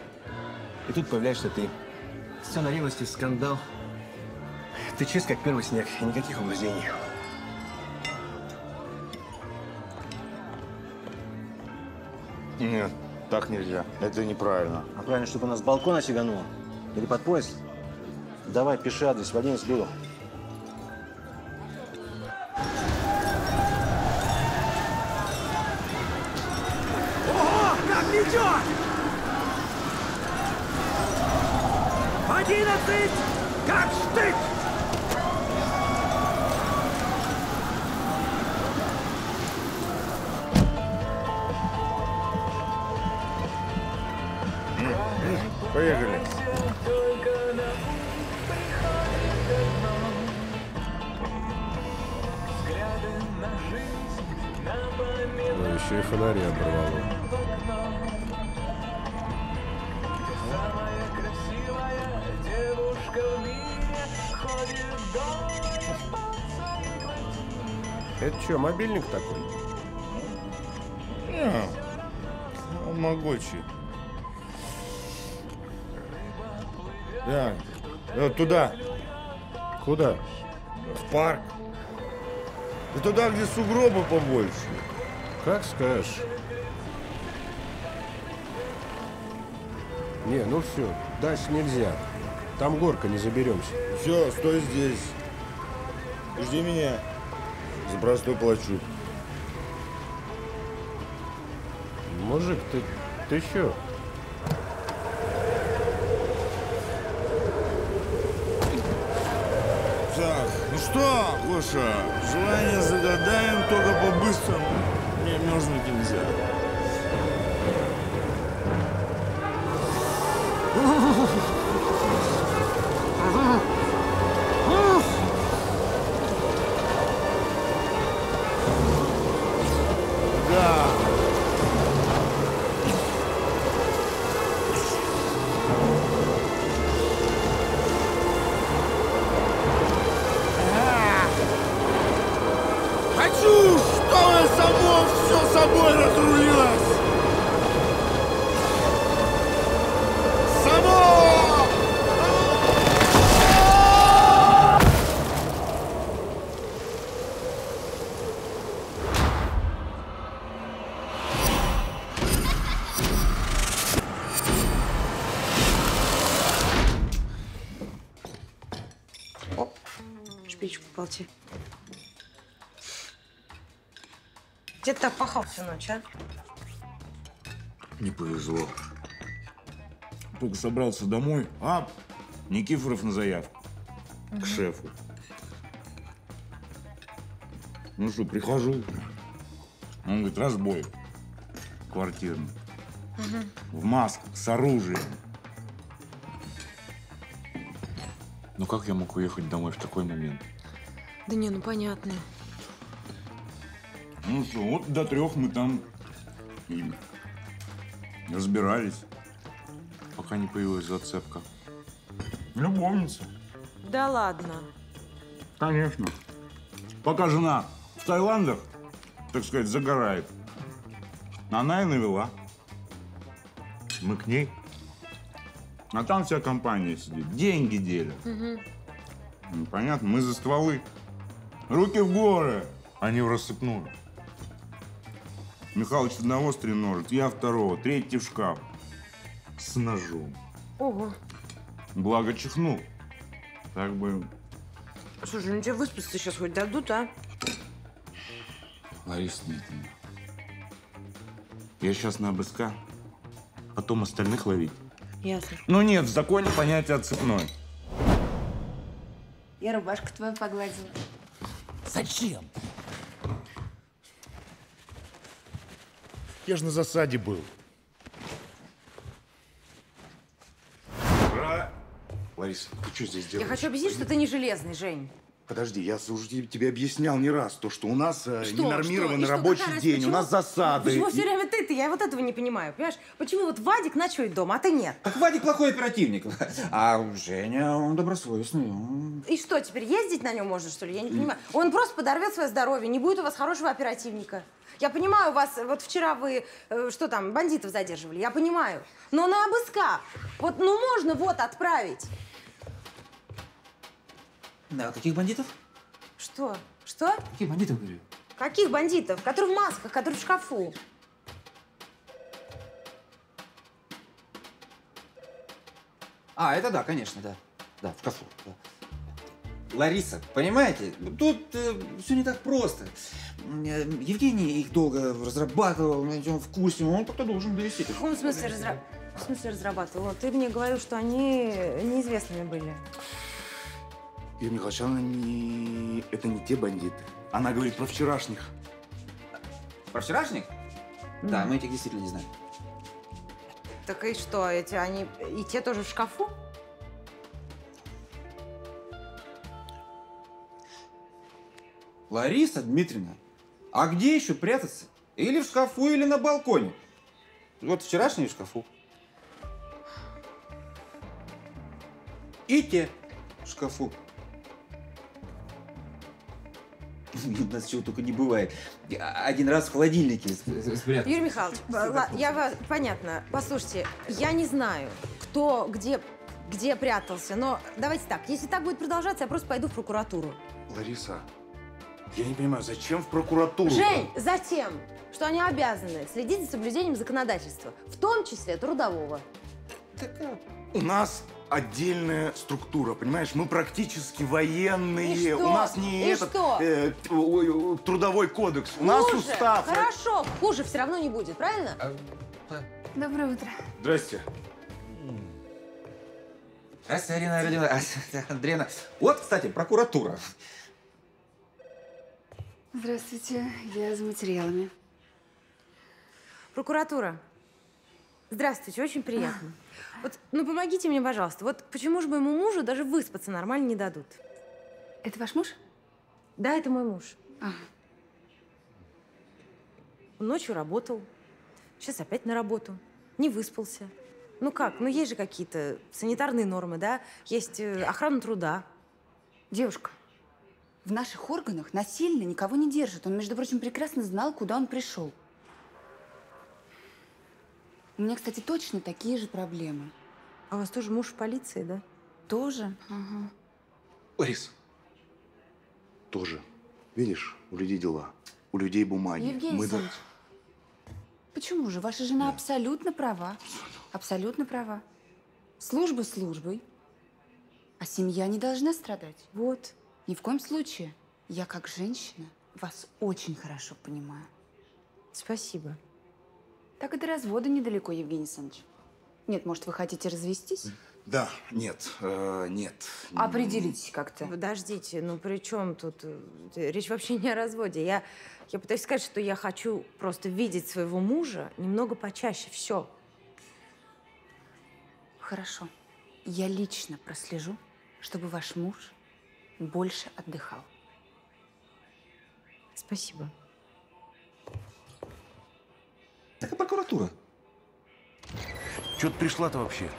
и тут появляешься ты. Все на ревности, скандал. Ты чист, как первый снег, и никаких угрызений. Нет. Так нельзя. Это неправильно. А правильно, чтобы она с балкона сиганула? Или под поезд? Давай, пиши адрес, в одиннадцать буду. Ого! Как ничего! одиннадцать! Как штык! Поехали. Но еще и фонари оборвало. Это что, мобильник такой? Тамагочи. Да, туда. Куда? В парк. Да туда, где сугробы побольше. Как скажешь. Не, ну все, дальше нельзя. Там горка, не заберемся. Все, стой здесь. Жди меня. За простой плачу. Мужик, ты, ты что? Что, Гоша, желание загадаем, только по-быстрому. Мне мерзнуть нельзя. Сам тобой разрулилась! Само! О, шпичку полти. Где ты так пахал всю ночь, а? Не повезло. Только собрался домой, а Никифоров на заявку. Угу. К шефу. Ну что, прихожу. Он говорит, разбой квартирный. Угу. В масках, с оружием. Ну как я мог уехать домой в такой момент? Да не, ну понятно. Ну что, вот до трех мы там и разбирались. Пока не появилась зацепка. Любовница. Да ладно. Конечно. Пока жена в Таиландах, так сказать, загорает, она и навела. Мы к ней. А там вся компания сидит. Деньги делят. Угу. Ну, понятно, мы за стволы. Руки в горы, они в рассыпную. Михалыч одного стреножит, я второго, третий в шкаф. С ножом. Ого. Благо чихнул. Так бы... Слушай, ну тебе выспаться сейчас хоть дадут, а? Лариса Дмитриевна, я сейчас на АБСК, потом остальных ловить. Ясно. Ну нет, в законе понятие отцепной. Я рубашку твою погладила. Зачем? Я же на засаде был. Ура! Лариса, ты что здесь делаешь? Я хочу объяснить, что ты не железный, Жень. Подожди, я уже тебе объяснял не раз, то, что у нас что, ненормированный что? рабочий что, день, раз, у нас засады. Почему и... все время ты-то? Я вот этого не понимаю, понимаешь? Почему вот Вадик ночует дома, а ты нет? Так Вадик плохой оперативник, а Женя, он добросовестный. Он... И что, теперь ездить на нем можно, что ли? Я не понимаю. Он просто подорвет свое здоровье, не будет у вас хорошего оперативника. Я понимаю, у вас, вот вчера вы, э, что там, бандитов задерживали, я понимаю. Но на АБСК, вот, ну можно вот отправить. Да, каких бандитов? Что? Что? Каких бандитов, говорю? Каких бандитов? Которые в масках, которые в шкафу. А, это да, конечно, да. Да, в шкафу. Да. Лариса, понимаете, тут э, все не так просто. Евгений их долго разрабатывал, на этом вкусе, он как-то должен довести. В каком смысле, разра... В смысле разрабатывал? Ты мне говорил, что они неизвестными были. Юрий Михайлович, она не... это не те бандиты. Она говорит про вчерашних. Про вчерашних? Mm. Да, мы этих действительно не знаем. Так и что, эти они и те тоже в шкафу? Лариса Дмитриевна, а где еще прятаться? Или в шкафу, или на балконе? Вот вчерашние в шкафу. И те в шкафу. У нас чего только не бывает. Один раз в холодильнике спрятался. Юрий Михайлович, я вас... Понятно. Послушайте, я не знаю, кто где, где прятался, но давайте так. Если так будет продолжаться, я просто пойду в прокуратуру. Лариса, я не понимаю, зачем в прокуратуру? Жень, затем, что они обязаны следить за соблюдением законодательства, в том числе трудового. Так... У нас... отдельная структура, понимаешь? Мы практически военные. И что? У нас не И этот что? Э, трудовой кодекс. Хуже. У нас устав. Хорошо, хуже все равно не будет, правильно? Доброе утро. Здрасте. Здрасте, Арина Андреевна. Вот, кстати, прокуратура. Здравствуйте, я за материалами. Прокуратура. Здравствуйте, очень приятно. Вот, ну, помогите мне, пожалуйста. Вот почему же моему мужу даже выспаться нормально не дадут? Это ваш муж? Да, это мой муж. А. Ночью работал, сейчас опять на работу, не выспался. Ну как, ну есть же какие-то санитарные нормы, да? Есть охрана труда. Девушка, в наших органах насильно никого не держат. Он, между прочим, прекрасно знал, куда он пришел. У меня, кстати, точно такие же проблемы. А у вас тоже муж в полиции, да? Тоже? Ага. Лариса. Тоже. Видишь, у людей дела. У людей бумаги. Евгений Александрович, да... почему же? Ваша жена да. абсолютно права. Абсолютно права. Служба службой. А семья не должна страдать. Вот. Ни в коем случае. Я, как женщина, вас очень хорошо понимаю. Спасибо. Так и до развода недалеко, Евгений Александрович. Нет, может, вы хотите развестись? Да, нет, э, нет. Определитесь как-то. Подождите, ну при чем тут? Речь вообще не о разводе. Я, я пытаюсь сказать, что я хочу просто видеть своего мужа немного почаще. Все. Хорошо. Я лично прослежу, чтобы ваш муж больше отдыхал. Спасибо. Так и прокуратура. Чё ты пришла-то вообще?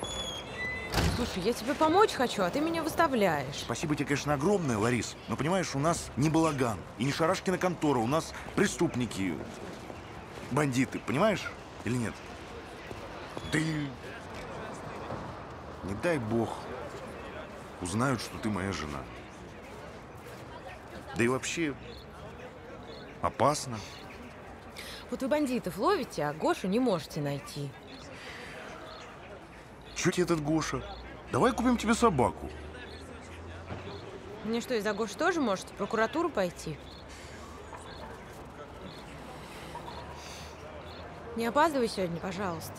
Слушай, я тебе помочь хочу, а ты меня выставляешь. Спасибо тебе, конечно, огромное, Ларис. Но понимаешь, у нас не балаган и не Шарашкина контора. У нас преступники, бандиты. Понимаешь? Или нет? Да и... не дай бог узнают, что ты моя жена. Да и вообще... опасно. Вот вы бандитов ловите, а Гошу не можете найти. Чё тебе этот Гоша? Давай купим тебе собаку. Мне что, из-за Гоши тоже может в прокуратуру пойти? Не опаздывай сегодня, пожалуйста.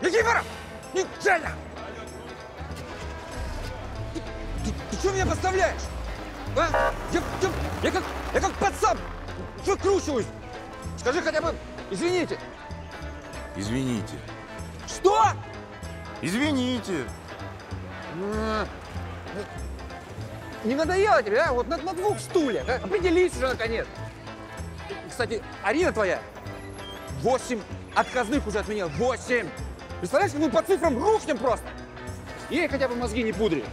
Никифоров! Женя! Ты что меня подставляешь? А? Я, я, я, как, я как пацан выкручиваюсь. Скажи хотя бы извините. Извините. Что? Извините. Не надоело тебе, а? Вот на, на двух стульях. А? Определись уже наконец. Кстати, Арина твоя восемь отказных уже отменила. Восемь. Представляешь, мы по цифрам рухнем просто. Ей хотя бы мозги не пудри.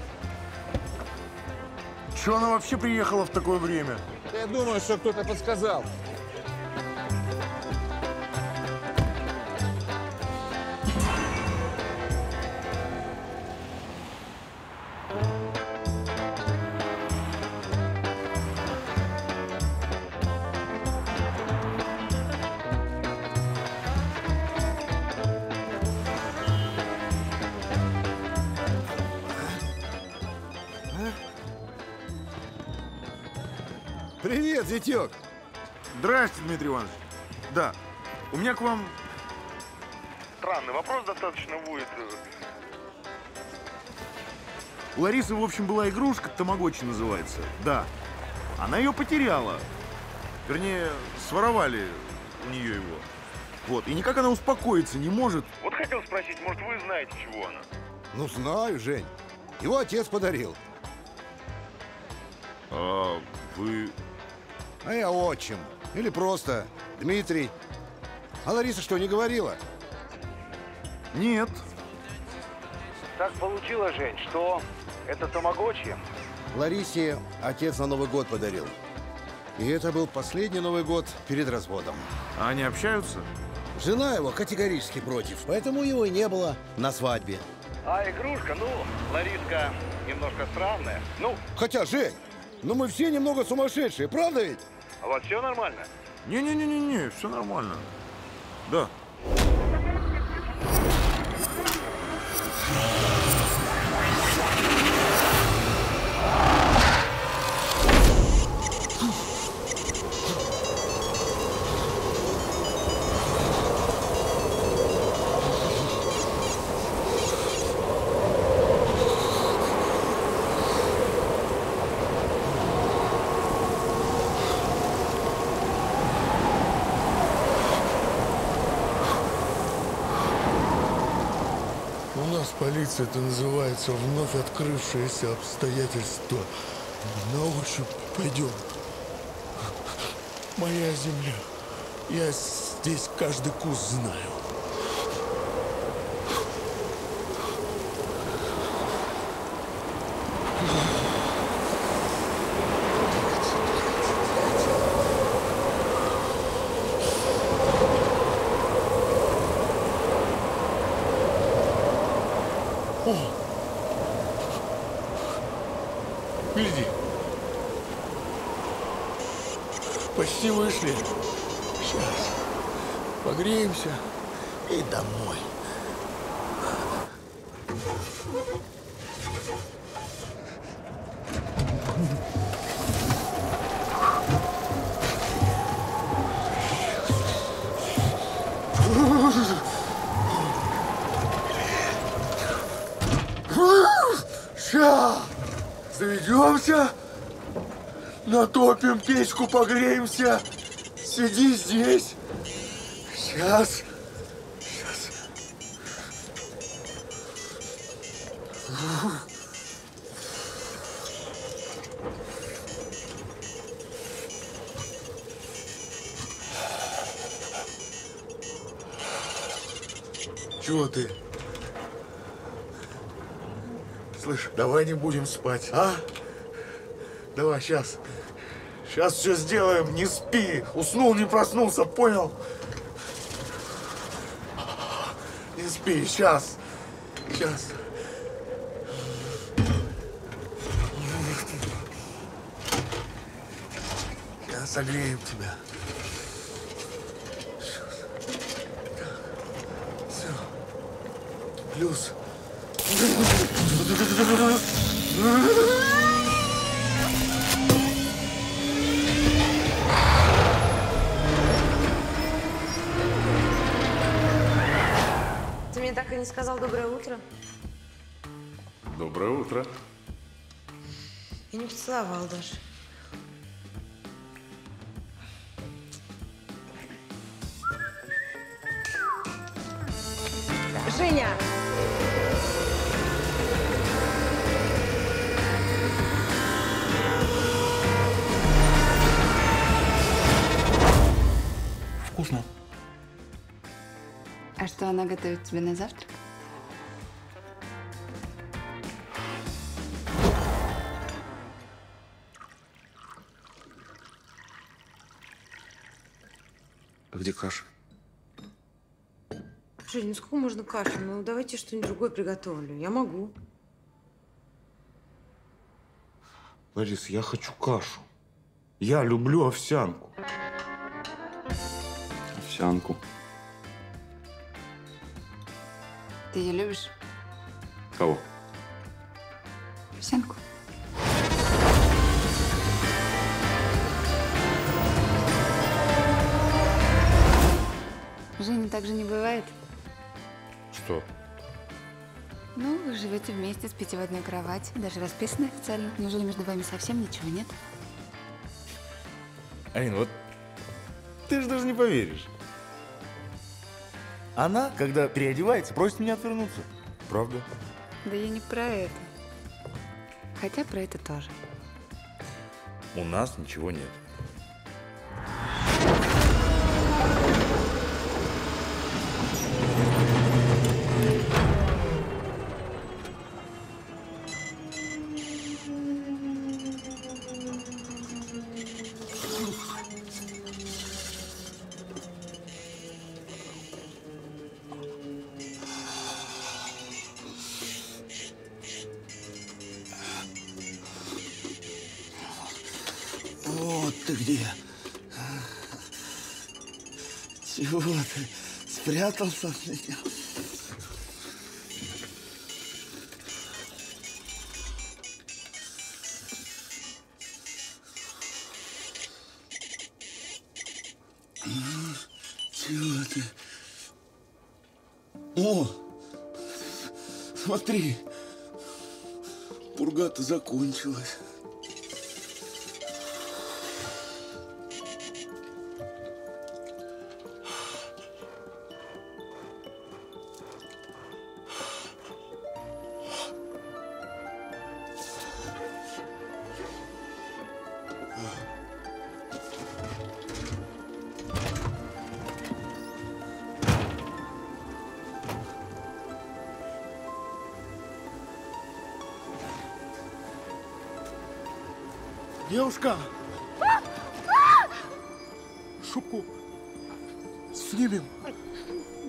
Чё она вообще приехала в такое время? Я думаю, что кто-то подсказал. Привет, зятёк! Здрасте, Дмитрий Иванович. Да, у меня к вам… странный вопрос достаточно будет. У Ларисы, в общем, была игрушка, Тамагочи называется. Да. Она ее потеряла. Вернее, своровали у нее его. Вот. И никак она успокоиться не может. Вот хотел спросить, может, вы знаете, чего она? Ну, знаю, Жень. Его отец подарил. А вы… А я отчим. Или просто Дмитрий. А Лариса что, не говорила? Нет. Так получилось, Жень, что это тамагочи? Ларисе отец на Новый год подарил. И это был последний Новый год перед разводом. А они общаются? Жена его категорически против, поэтому его и не было на свадьбе. А игрушка, ну, Лариска немножко странная. Ну, хотя, Жень, ну мы все немного сумасшедшие, правда ведь? А вот все нормально? Не-не-не-не, все нормально. Да. Полиция, это называется вновь открывшиеся обстоятельства. На уши пойдем. Моя земля. Я здесь каждый куст знаю. Впереди. Почти вышли. Сейчас погреемся и домой. Заведемся, натопим печку, погреемся. Сиди здесь. Сейчас. Сейчас. Чего ты? Слышь, давай не будем спать, а? Давай, сейчас. Сейчас все сделаем, не спи. Уснул, не проснулся, понял? Не спи, сейчас. Сейчас. Сейчас согреем тебя. Сейчас. Все. Плюс. Ты мне так и не сказал доброе утро. Доброе утро. И не поцеловал даже. Женя! Вкусно. А что она готовит тебе на завтрак? А где каша? Жень, ну сколько можно кашу? Ну давайте что-нибудь другое приготовлю. Я могу. Лариса, я хочу кашу. Я люблю овсянку. Овсянку. Ты ее любишь? Кого? Овсянку. Женя, так же не бывает. Что? Ну, вы живете вместе, спите в одной кровати, даже расписаны официально. Неужели между вами совсем ничего нет? Арин, вот ты же даже не поверишь. Она, когда переодевается, просит меня отвернуться. Правда? Да я не про это. Хотя про это тоже. У нас ничего нет. Спрятался от меня. Чего ты? О! Смотри! Пурга-то закончилась. Девушка! Шубку снимем.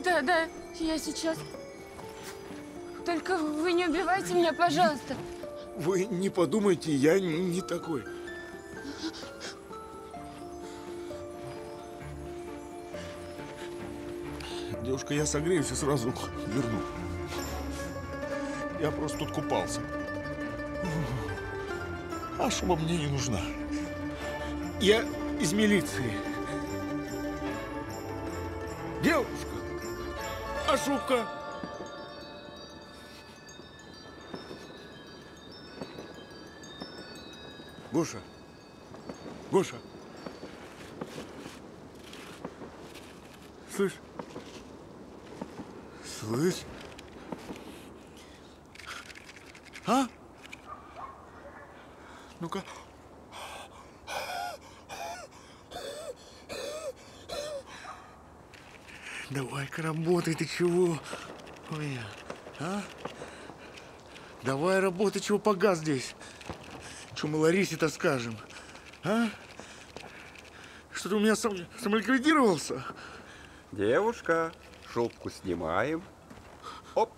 Да, да, я сейчас. Только вы не убивайте меня, пожалуйста. Вы не подумайте, я не такой. Девушка, я согреюсь и сразу верну. Я просто тут купался. А шума мне не нужна. Я из милиции. Девушка, а шубка? Гоша, Гоша, слышь, слышь, а? Ну-ка. Давай-ка работай, ты чего? Ой, а? Давай работай, чего погас здесь? Что мы Ларисе-то скажем, а? Что ты у меня сам, самоликвидировался? Девушка, шубку снимаем. Оп!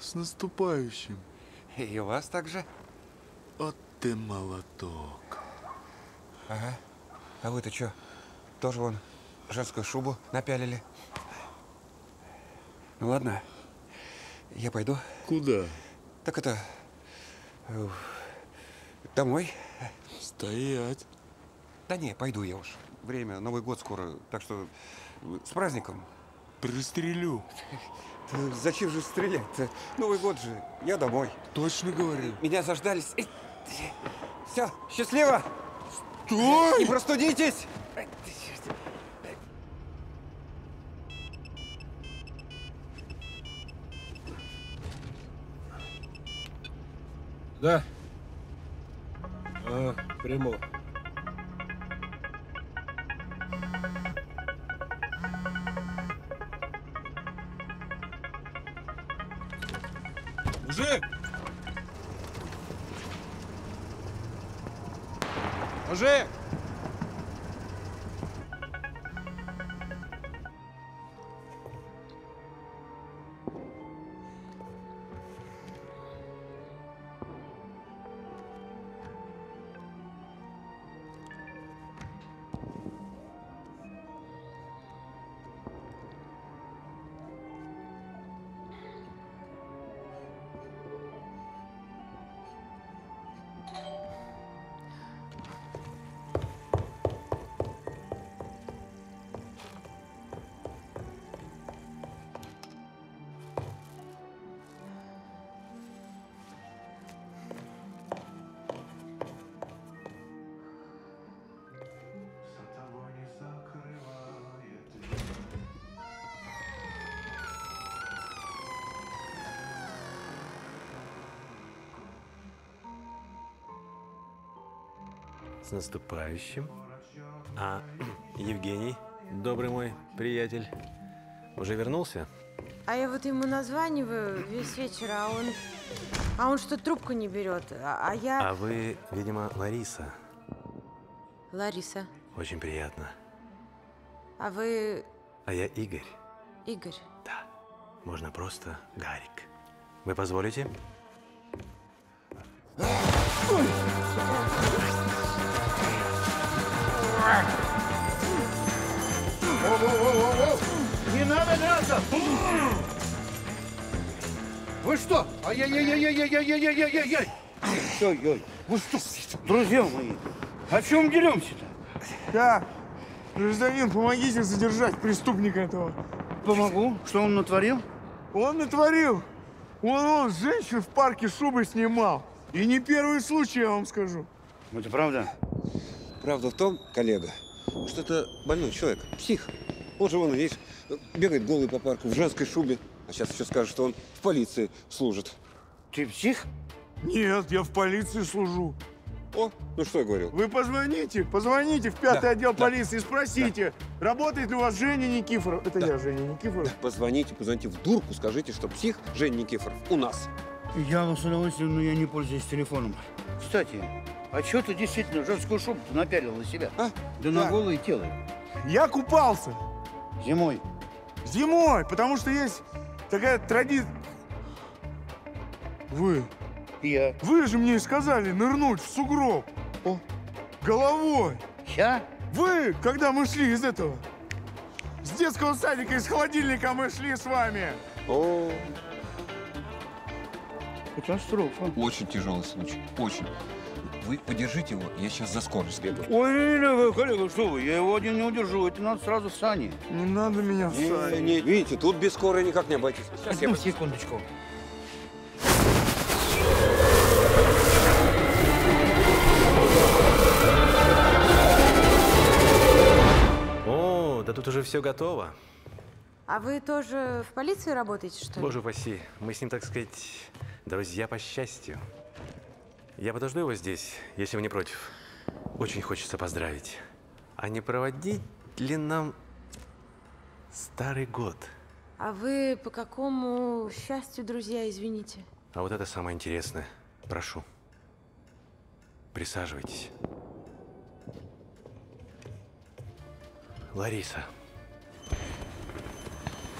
С наступающим. И у вас также. Вот ты молоток. Ага. А вы-то чё? Тоже вон женскую шубу напялили. Ну ладно, я пойду. Куда? Так это… домой. Стоять. Да не, пойду я уж. Время, Новый год скоро, так что с праздником. Пристрелю. Зачем же стрелять-то? Новый год же, я домой. Точно говорю. Меня заждались. Все, счастливо. Стой! Не простудитесь. Да. А, прямо. Мужик! Мужик! С наступающим. А, Евгений, добрый мой приятель, уже вернулся? А я вот ему названиваю весь вечер, а он, а он что, трубку не берет, а, а я… А вы, видимо, Лариса. Лариса. Очень приятно. А вы… А я Игорь. Игорь. Да. Можно просто Гарик. Вы позволите? Не надо мяса! Вы что? Ай-яй-яй-яй-яй-яй-яй-яй-яй-яй! Ой-ой! Вы что, друзья мои? О чем деремся-то? Да. Гражданин, помогите задержать преступника этого. Помогу. Что он натворил? Он натворил. Он, он женщин в парке шубы снимал. И не первый случай, я вам скажу. Это правда? Правда в том, коллега, что это больной человек, псих. Он же, вон, видишь, бегает голый по парку, в женской шубе. А сейчас еще скажет, что он в полиции служит. Ты псих? Нет, я в полиции служу. О, ну что я говорил? Вы позвоните, позвоните в пятый да, отдел да, полиции и спросите, да. работает ли у вас Женя Никифоров. Это да. я, Женя Никифоров. Да, позвоните, позвоните в дурку, скажите, что псих Женя Никифоров у нас. Я, ну, с удовольствием, но я не пользуюсь телефоном. Кстати, А что ты действительно женскую шубу-то напялил на себя? А? Да на голое тело. Я купался. Зимой? Зимой, потому что есть такая традиция. Вы. Я. Вы же мне сказали нырнуть в сугроб. О. Головой. Я? Вы, когда мы шли из этого, с детского садика, из холодильника мы шли с вами. О. Катастрофа. Очень тяжелый случай. Очень. Вы подержите его, я сейчас за скорость бегаю. Ой, коллега, что вы, я его один не удержу, это надо сразу в сани. Не надо меня в сани. Не, не, видите, тут без скорой никак не обойтись. Сейчас Одну я секундочку. О, да тут уже все готово. А вы тоже в полиции работаете, что ли? Боже упаси, мы с ним, так сказать, друзья по счастью. Я подожду его здесь, если вы не против. Очень хочется поздравить. А не проводить ли нам старый год? А вы по какому счастью, друзья, извините? А вот это самое интересное. Прошу, присаживайтесь. Лариса.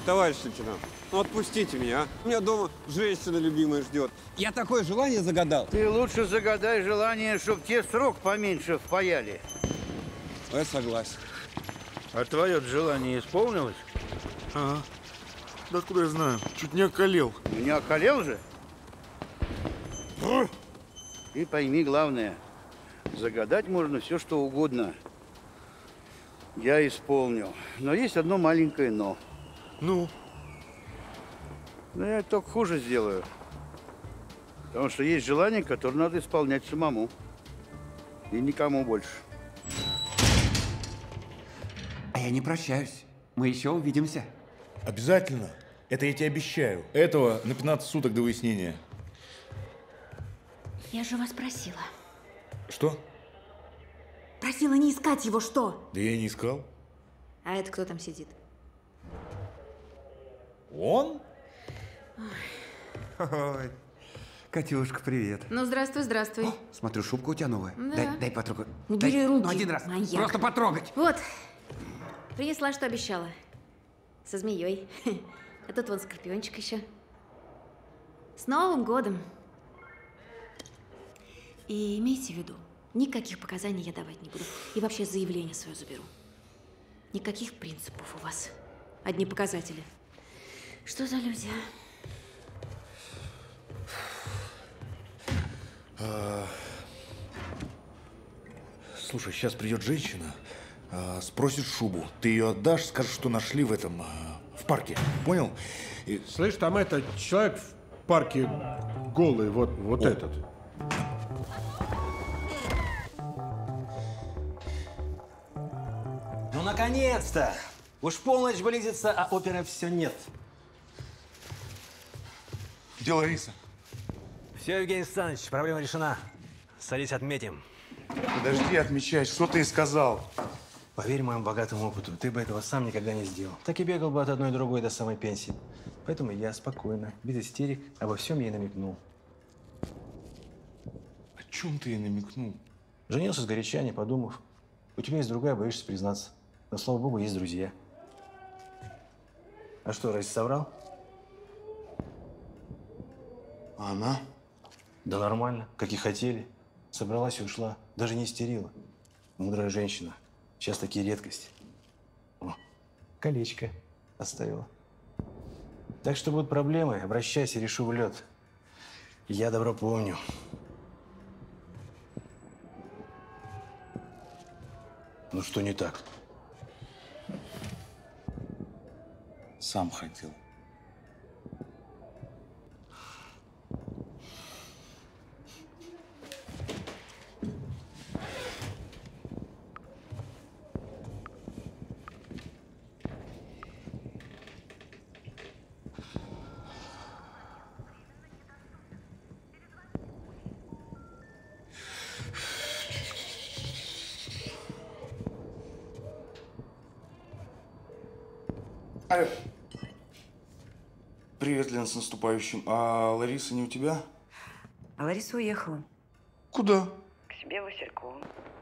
Товарищ лейтенант, ну отпустите меня, а? У меня дома женщина любимая ждет. Я такое желание загадал. Ты лучше загадай желание, чтобы тебе срок поменьше впаяли. Я согласен. А твое желание исполнилось? Ага. Да откуда я знаю? Чуть не околел. Не околел же? А? И пойми главное, загадать можно все, что угодно. Я исполнил. Но есть одно маленькое но. Ну? Ну, я только хуже сделаю. Потому что есть желание, которое надо исполнять самому. И никому больше. А я не прощаюсь. Мы еще увидимся. Обязательно. Это я тебе обещаю. Этого на пятнадцать суток до выяснения. Я же вас просила. Что? Просила не искать его, что? Да я и не искал. А это кто там сидит? Он? Ой. Катюшка, привет. Ну, здравствуй, здравствуй. О, смотрю, шубка у тебя новая. Да. Дай, дай потрогать. Не бери дай, руки. Ну, один раз. Маяк. Просто потрогать. Вот. Принесла, что обещала. Со змеей. А тут вон скорпиончик еще. С Новым годом. И имейте в виду, никаких показаний я давать не буду. И вообще заявление свое заберу. Никаких принципов у вас. Одни показатели. Что за люди, а? Слушай, сейчас придет женщина, спросит шубу. Ты ее отдашь, скажешь, что нашли в этом, в парке. Понял? И... Слышь, там это, человек в парке голый, вот, вот этот. Ну, наконец-то! Уж полночь близится, а оперы все нет. Где Лариса? Все, Евгений Александрович, проблема решена. Садись, отметим. Подожди отмечать, что ты и сказал. Поверь моему богатому опыту, ты бы этого сам никогда не сделал. Так и бегал бы от одной другой до самой пенсии. Поэтому я спокойно, без истерик, обо всем ей намекнул. О чем ты ей намекнул? Женился сгоряча, не подумав. У тебя есть другая, боишься признаться. Но, слава богу, есть друзья. А что, раз соврал? А она? Да нормально, как и хотели. Собралась и ушла. Даже не истерила. Мудрая женщина. Сейчас такие редкости. О, колечко оставила. Так что будут проблемы, обращайся, решу в лед. Я добро помню. Ну что не так? Сам хотел. Привет, Лен, с наступающим. А Лариса не у тебя? А Лариса уехала. Куда? К себе. тебе, Васильку.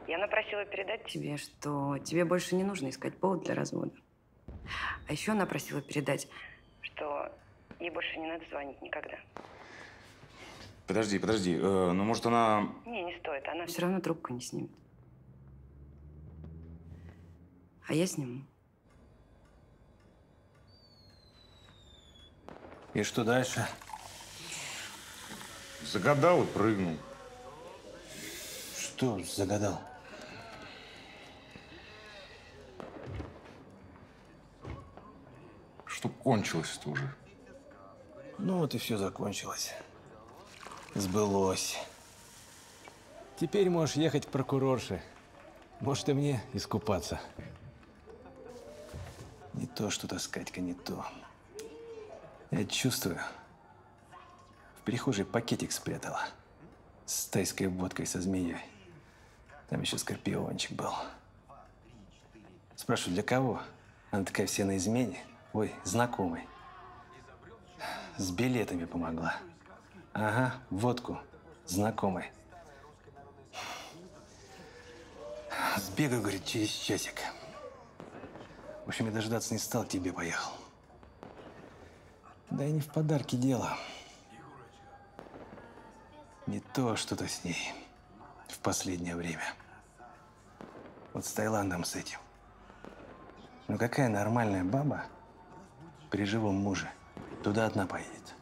Я напросила передать тебе, что тебе больше не нужно искать повод для развода. А еще она просила передать, что ей больше не надо звонить никогда. Подожди, подожди. Э, ну, может, она… Не, не стоит. Она все равно трубку не снимет. А я сниму. И что дальше? Загадал и прыгнул. Что загадал? Что кончилось-то уже? Ну вот и все закончилось. Сбылось. Теперь можешь ехать к прокурорше. Может, и мне искупаться. Не то, что таскать-ка, не то. Я чувствую, в прихожей пакетик спрятала. С тайской водкой со змеей. Там еще скорпиончик был. Спрашиваю, для кого? Она такая вся на измене. Ой, знакомый. С билетами помогла. Ага, водку. Знакомый. Сбегаю, говорит, через часик. В общем, я дождаться не стал, к тебе поехал. Да и не в подарке дело. Не то что-то с ней в последнее время. Вот с Таиландом с этим. Ну какая нормальная баба при живом муже туда одна поедет?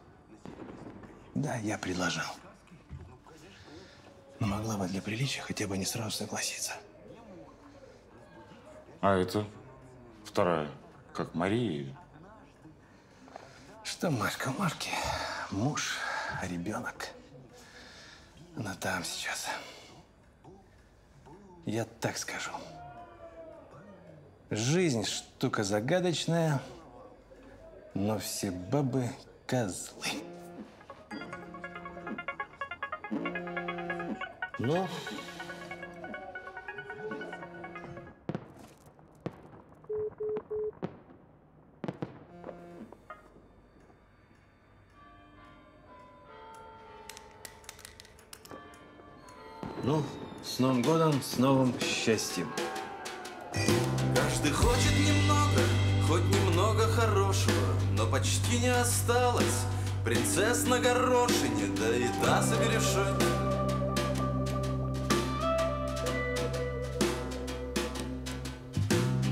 Да, я предложил. Но могла бы для приличия хотя бы не сразу согласиться. А это вторая, как Мария? Что Машка Машки? Муж, ребенок. Она там сейчас. Я так скажу. Жизнь штука загадочная, но все бабы козлы. Ну? Ну, с Новым годом, с новым счастьем. Каждый хочет немного, хоть немного хорошего, но почти не осталось принцесс на горошине, да и та согрешит.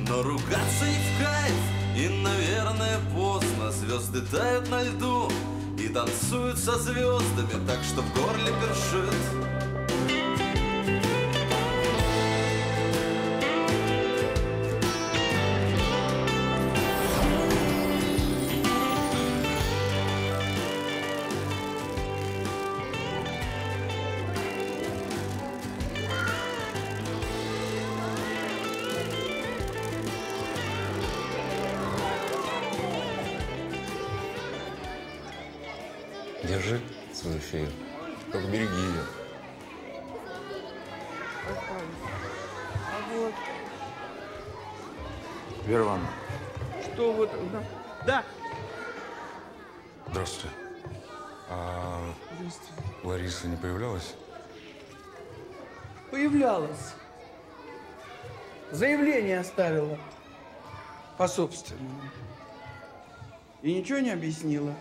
Но ругаться и в кайф, и, наверное, поздно. Звезды тают на льду и танцуют со звездами, так что в горле першит. Держи свою фею, только береги ее. А вот. Вера Ивановна. Что вот? Да. Здравствуйте. А Здравствуйте. Лариса не появлялась? Появлялась. Заявление оставила по собственному. И ничего не объяснила.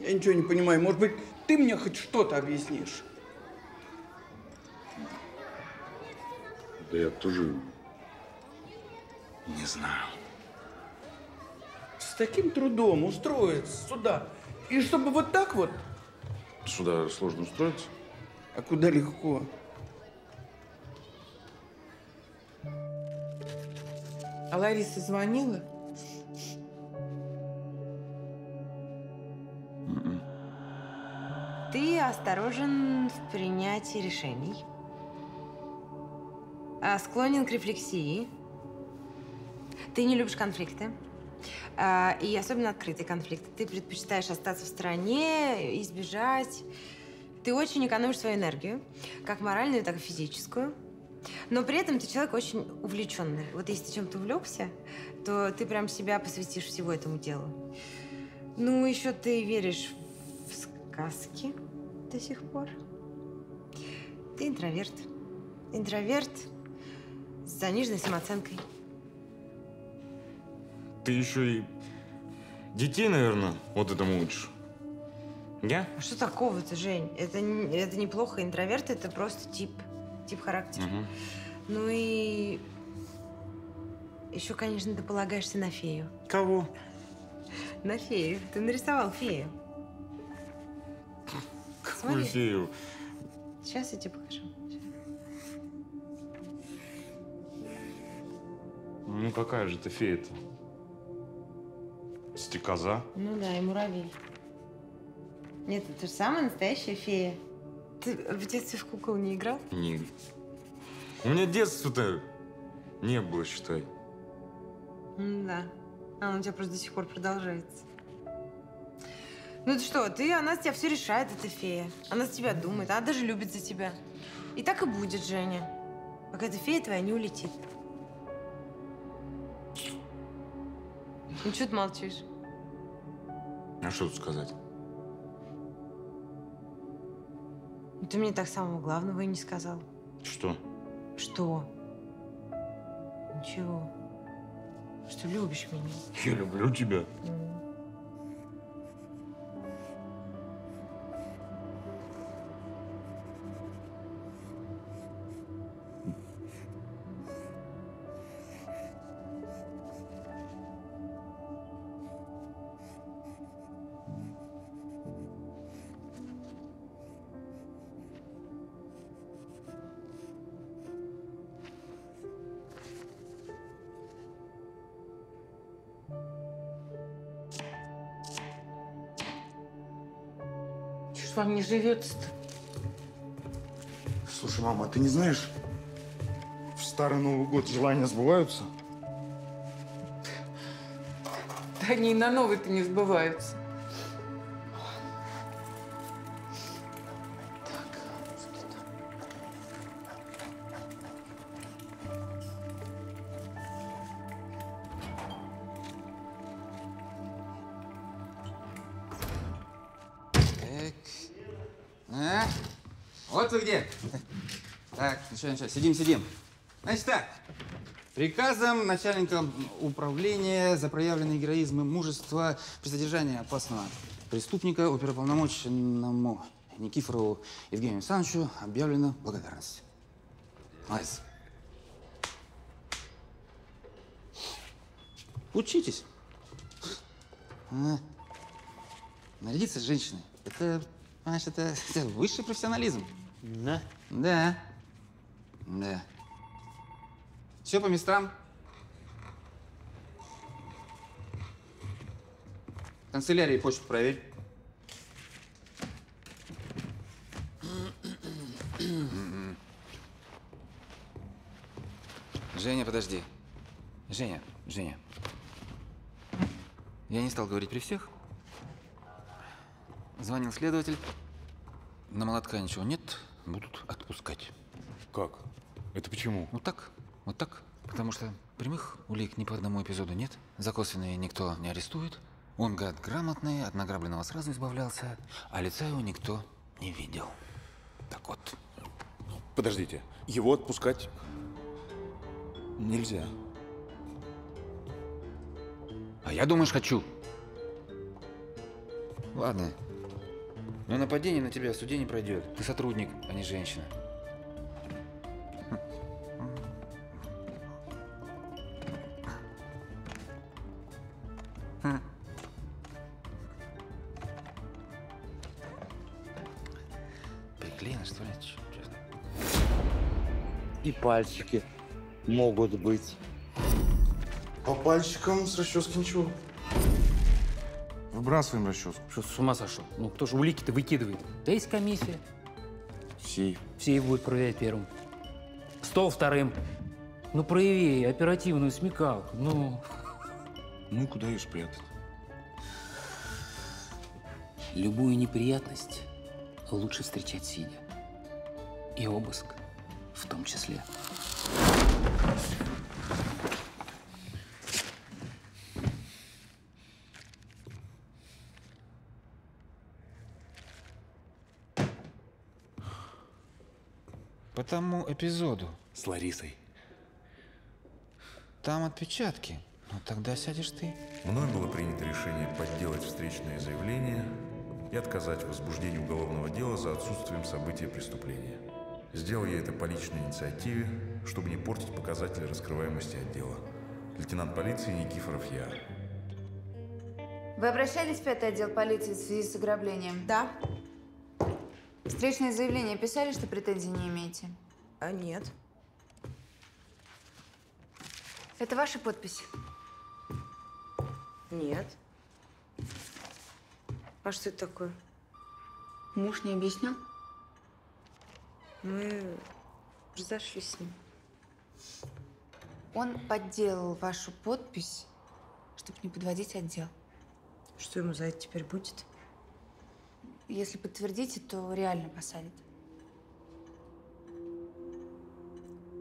Я ничего не понимаю. Может быть, ты мне хоть что-то объяснишь? Да я тоже не знаю. С таким трудом устроиться сюда. И чтобы вот так вот? Сюда сложно устроиться. А куда легко? А Лариса звонила? Ты осторожен в принятии решений, склонен к рефлексии, ты не любишь конфликты, и особенно открытый конфликт. Ты предпочитаешь остаться в стороне, избежать. Ты очень экономишь свою энергию, как моральную, так и физическую. Но при этом ты человек очень увлеченный. Вот если ты чем-то увлекся, то ты прям себя посвятишь всего этому делу. Ну, еще ты веришь в сказки до сих пор. Ты интроверт. Интроверт с заниженной самооценкой. Ты еще и детей, наверное, вот этому учишь. Я? А что такого-то, Жень? Это, это неплохо. Интроверт – это просто тип, тип характера. Угу. Ну и еще, конечно, ты полагаешься на фею. Кого? На фею. Ты нарисовал фею. Какую фею? Сейчас я тебе покажу. Ну какая же ты фея-то? Стрекоза. Ну да, и муравей. Нет, это же самая настоящая фея. Ты в детстве в кукол не играл? Нет. У меня детства-то не было, считай. Ну да. А он у тебя просто до сих пор продолжается. Ну ты что, ты, она с тебя все решает, эта фея. Она с тебя думает, она даже любит за тебя. И так и будет, Женя. Пока эта фея твоя не улетит. Ну что ты молчишь? А что тут сказать? Ты мне так самого главного и не сказал. Что? Что? Ничего. Что любишь меня. Я люблю тебя. Mm. Вам не живется-то. Слушай, мама, ты не знаешь, в старый Новый год желания сбываются? Да они и на новый-то не сбываются. Сидим, сидим. Значит так, приказом начальника управления за проявленный героизм и мужество при содержании опасного преступника оперуполномоченному Никифорову Евгению Александровичу объявлена благодарность. Молодец. Учитесь. А, нарядиться с женщиной. Это, понимаешь, это, это высший профессионализм. Да? Да. Да. Все по местам. Канцелярии почту проверь. Женя, подожди. Женя, Женя. Я не стал говорить при всех. Звонил следователь. На молотка ничего нет. Будут отпускать. Как? Это почему? Вот так. Вот так. Потому что прямых улик ни по одному эпизоду нет. За косвенные никто не арестует. Он, гад, грамотный, от награбленного сразу избавлялся. А лица его никто не видел. Так вот. Подождите. Его отпускать нельзя. А я, думаешь, хочу. Ладно. Но нападение на тебя в суде не пройдет. Ты сотрудник, а не женщина. Пальчики могут быть. По пальчикам с расчески ничего. Выбрасываем расческу. Что, с ума сошел? Ну, кто же улики-то выкидывает? Да есть комиссия. Все. Все будут проверять первым. Стол вторым. Ну, прояви оперативную смекалку. Ну, ну куда ее спрятать? Любую неприятность лучше встречать сидя. И обыск. В том числе. По тому эпизоду. С Ларисой. Там отпечатки. Ну тогда сядешь ты. Мной было принято решение подделать встречное заявление и отказать в возбуждении уголовного дела за отсутствием события преступления. Сделал я это по личной инициативе, чтобы не портить показатели раскрываемости отдела. Лейтенант полиции Никифоров я. Вы обращались в пятый отдел полиции в связи с ограблением? Да. Встречное заявление писали, что претензий не имеете? А нет. Это ваша подпись? Нет. А что это такое? Муж не объяснял? Мы разошлись с ним. Он подделал вашу подпись, чтобы не подводить отдел. Что ему за это теперь будет? Если подтвердите, то реально посадят.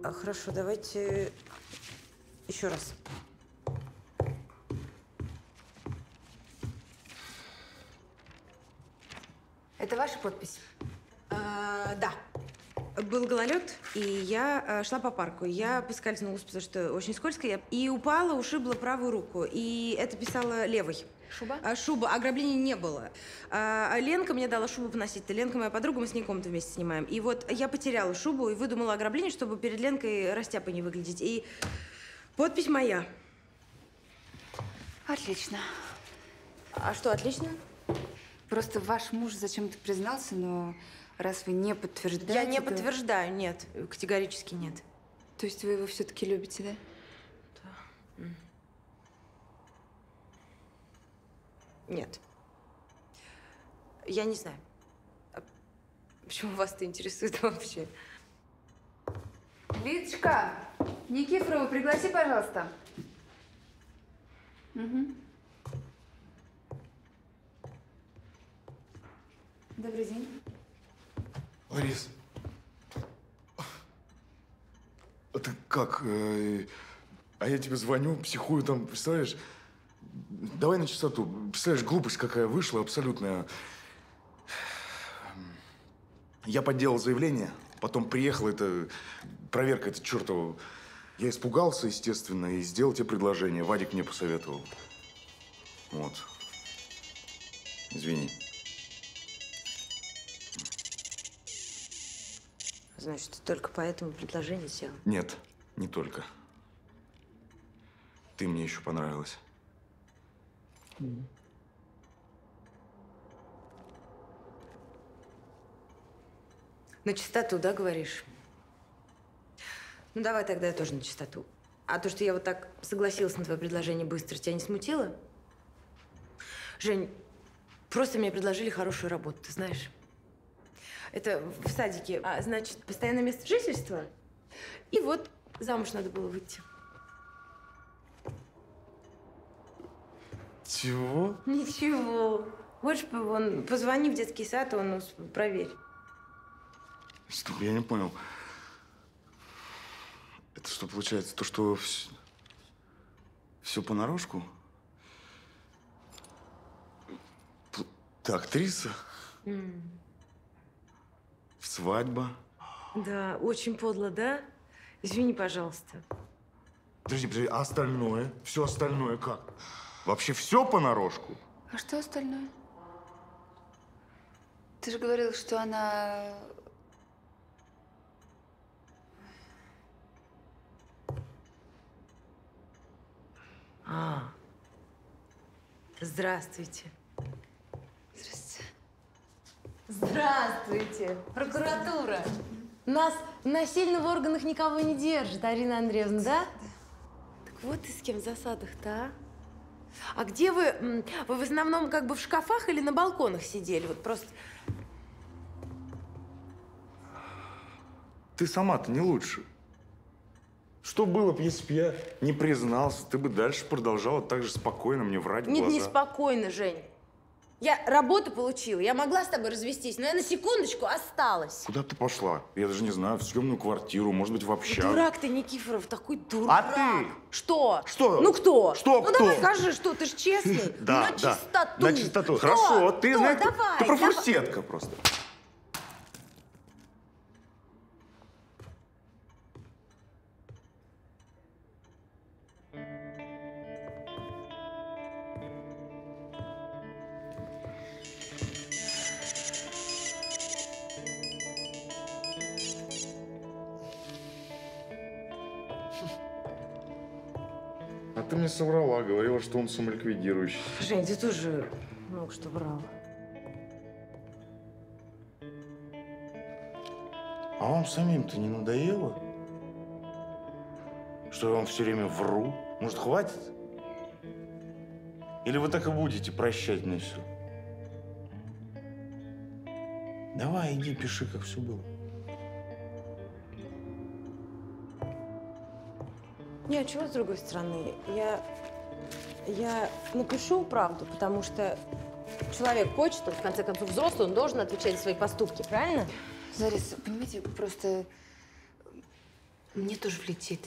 А хорошо, давайте еще раз. Это ваша подпись? А, да. Был гололед, и я шла по парку. Я поскользнулась, потому что очень скользко. Я и упала, ушибла правую руку. И это писала левой. Шуба? А, шуба. Ограбления не было. А, Ленка мне дала шубу поносить. Ленка моя подруга, мы с ней комнату вместе снимаем. И вот я потеряла шубу и выдумала ограбление, чтобы перед Ленкой растяпой не выглядеть. И подпись моя. Отлично. А что отлично? Просто ваш муж зачем-то признался, но... Раз вы не подтверждаете… Я не то... подтверждаю, нет. Категорически нет. То есть вы его все-таки любите, да? Да. Mm. Нет. Я не знаю. А почему вас это интересует вообще? Лидочка, Никифорову пригласи, пожалуйста. Угу. Добрый день. Ларис, а ты как? А я тебе звоню, психую там, представляешь? Давай на чистоту. Представляешь, глупость какая вышла, абсолютная. Я подделал заявление, потом приехала эта проверка, эта чертова. Я испугался, естественно, и сделал тебе предложение. Вадик мне посоветовал. Вот. Извини. Значит, ты только поэтому предложение сделал? Нет, не только. Ты мне еще понравилась. Mm. На чистоту, да, говоришь? Ну, давай тогда я тоже на чистоту. А то, что я вот так согласилась на твое предложение быстро, тебя не смутило? Жень, просто мне предложили хорошую работу, ты знаешь? Это в садике, а, значит, постоянное место жительства. И вот замуж надо было выйти. Чего? Ничего. Хочешь, вон, позвони в детский сад, он проверь. Стоп, я не понял. Это что, получается, то, что все, все понарошку? Ты актриса? Mm. Свадьба. Да, очень подло, да? Извини, пожалуйста. Подожди, подожди, а остальное? Все остальное как? Вообще все понарошку? А что остальное? Ты же говорил, что она… А, здравствуйте. Здравствуйте, прокуратура. Нас насильно в органах никого не держит, Арина Андреевна, да? Так вот ты с кем в засадах-то, а? А где вы? Вы в основном как бы в шкафах или на балконах сидели? Вот просто… Ты сама-то не лучше. Что было бы, если бы я не признался? Ты бы дальше продолжала так же спокойно мне врать в глаза. Нет, не спокойно, Жень. Я работу получила, я могла с тобой развестись, но я на секундочку осталась. Куда ты пошла? Я даже не знаю, в съемную квартиру, может быть, в общагу. Дурак ты, Никифоров, такой дурак. А ты? Что? Что? Ну кто? Что? Ну кто? Давай скажи, что ты ж честный. Да, на да. чистоту. На чистоту. Кто? Хорошо, ты, кто? Знаешь, давай, ты профурсетка просто. ты мне соврала, говорила, что он самоликвидирующий. Жень, ты тоже много что брала. А вам самим-то не надоело? Что я вам все время вру? Может, хватит? Или вы так и будете прощать мне все? Давай, иди, пиши, как все было. Не, а чего с другой стороны? Я, я напишу правду, потому что человек хочет, он, в конце концов, взрослый, он должен отвечать за свои поступки, правильно? Лариса, понимаете, просто мне тоже влетит.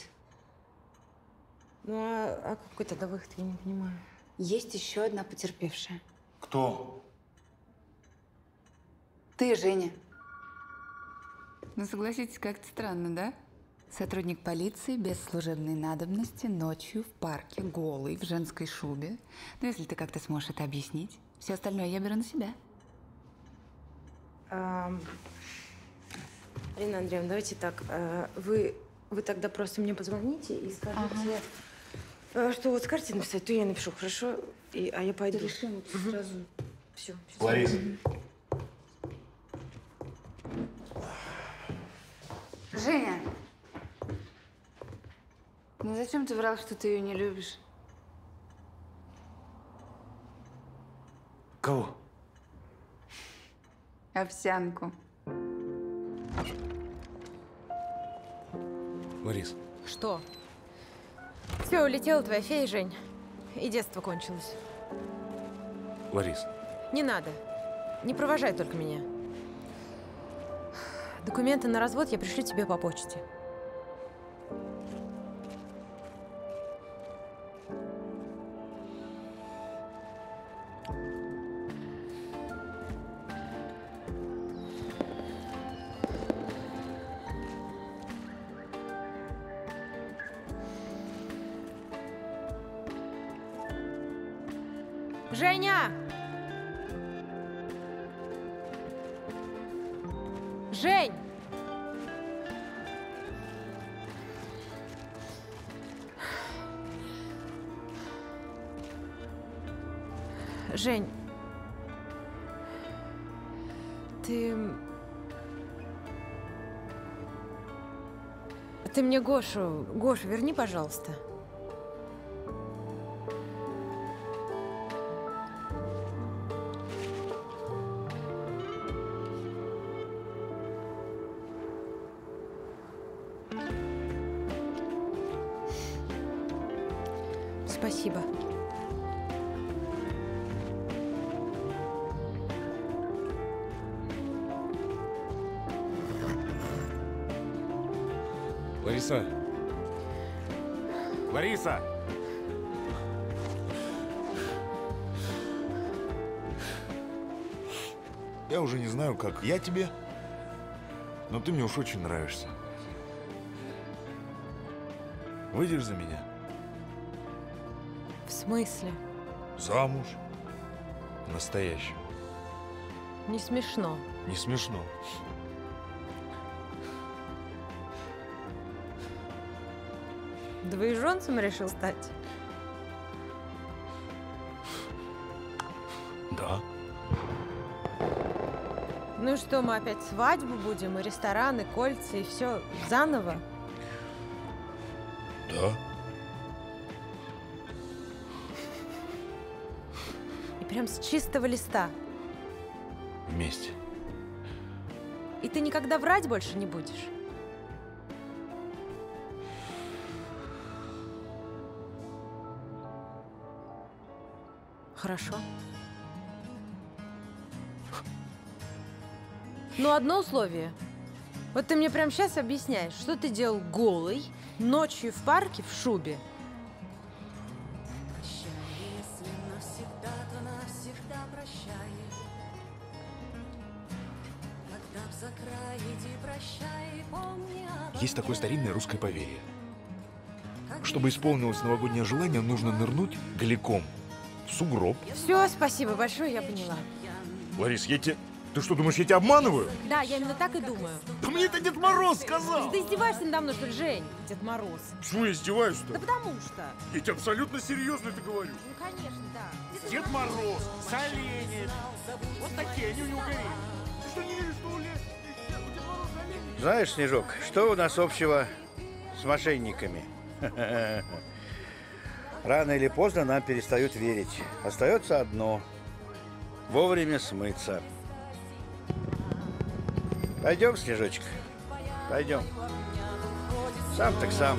Ну, а, а какой тогда выход, я не понимаю. Есть еще одна потерпевшая. Кто? Ты, Женя. Ну, согласитесь, как-то странно, да? Сотрудник полиции без служебной надобности ночью в парке, голый, в женской шубе. Ну, если ты как-то сможешь это объяснить. Все остальное я беру на себя. Эм... Арина Андреевна, давайте так. Вы, вы тогда просто мне позвоните и скажите, ага. что вот скажете написать, то я напишу, хорошо? И, а я пойду. Да решим угу. сразу. Все. Лариса. Женя. Ну зачем ты врал, что ты ее не любишь? Кого? Овсянку. Ларис. Что? Все, улетела твоя фея, Жень. И детство кончилось. Ларис. Не надо. Не провожай только меня. Документы на развод я пришлю тебе по почте. Женя! Жень! Жень, ты... Ты мне Гошу, Гошу верни, пожалуйста. Спасибо. Лариса. Лариса. Я уже не знаю, как я тебе, но ты мне уж очень нравишься. Выйдешь за меня? В смысле? Замуж. Настоящим. Не смешно. Не смешно. Двоеженцем решил стать? Да. Ну и что, мы опять свадьбу будем, и рестораны, кольца, и все заново? Да. Прям с чистого листа. Вместе. И ты никогда врать больше не будешь? Хорошо. Но одно условие. Вот ты мне прямо сейчас объясняешь, что ты делал голый, ночью в парке, в шубе. Есть такое старинное русское поверье. Чтобы исполнилось новогоднее желание, нужно нырнуть голиком в сугроб. Все, спасибо большое, я поняла. Ларис, я тебе… Ты что, думаешь, я тебя обманываю? Да, я именно так и думаю. Да мне это Дед Мороз сказал! Ты издеваешься надо мной, что ли, Жень? Дед Мороз. Почему я издеваюсь-то? Да потому что. Я тебе абсолютно серьезно это говорю. Ну, конечно, да. Дед Мороз, Соленин, вот такие, они у него горели. Ты что, не веришь, что ли? Знаешь, Снежок, что у нас общего с мошенниками? Рано или поздно нам перестают верить. Остается одно – вовремя смыться. Пойдем, Снежочек, пойдем. Сам так сам.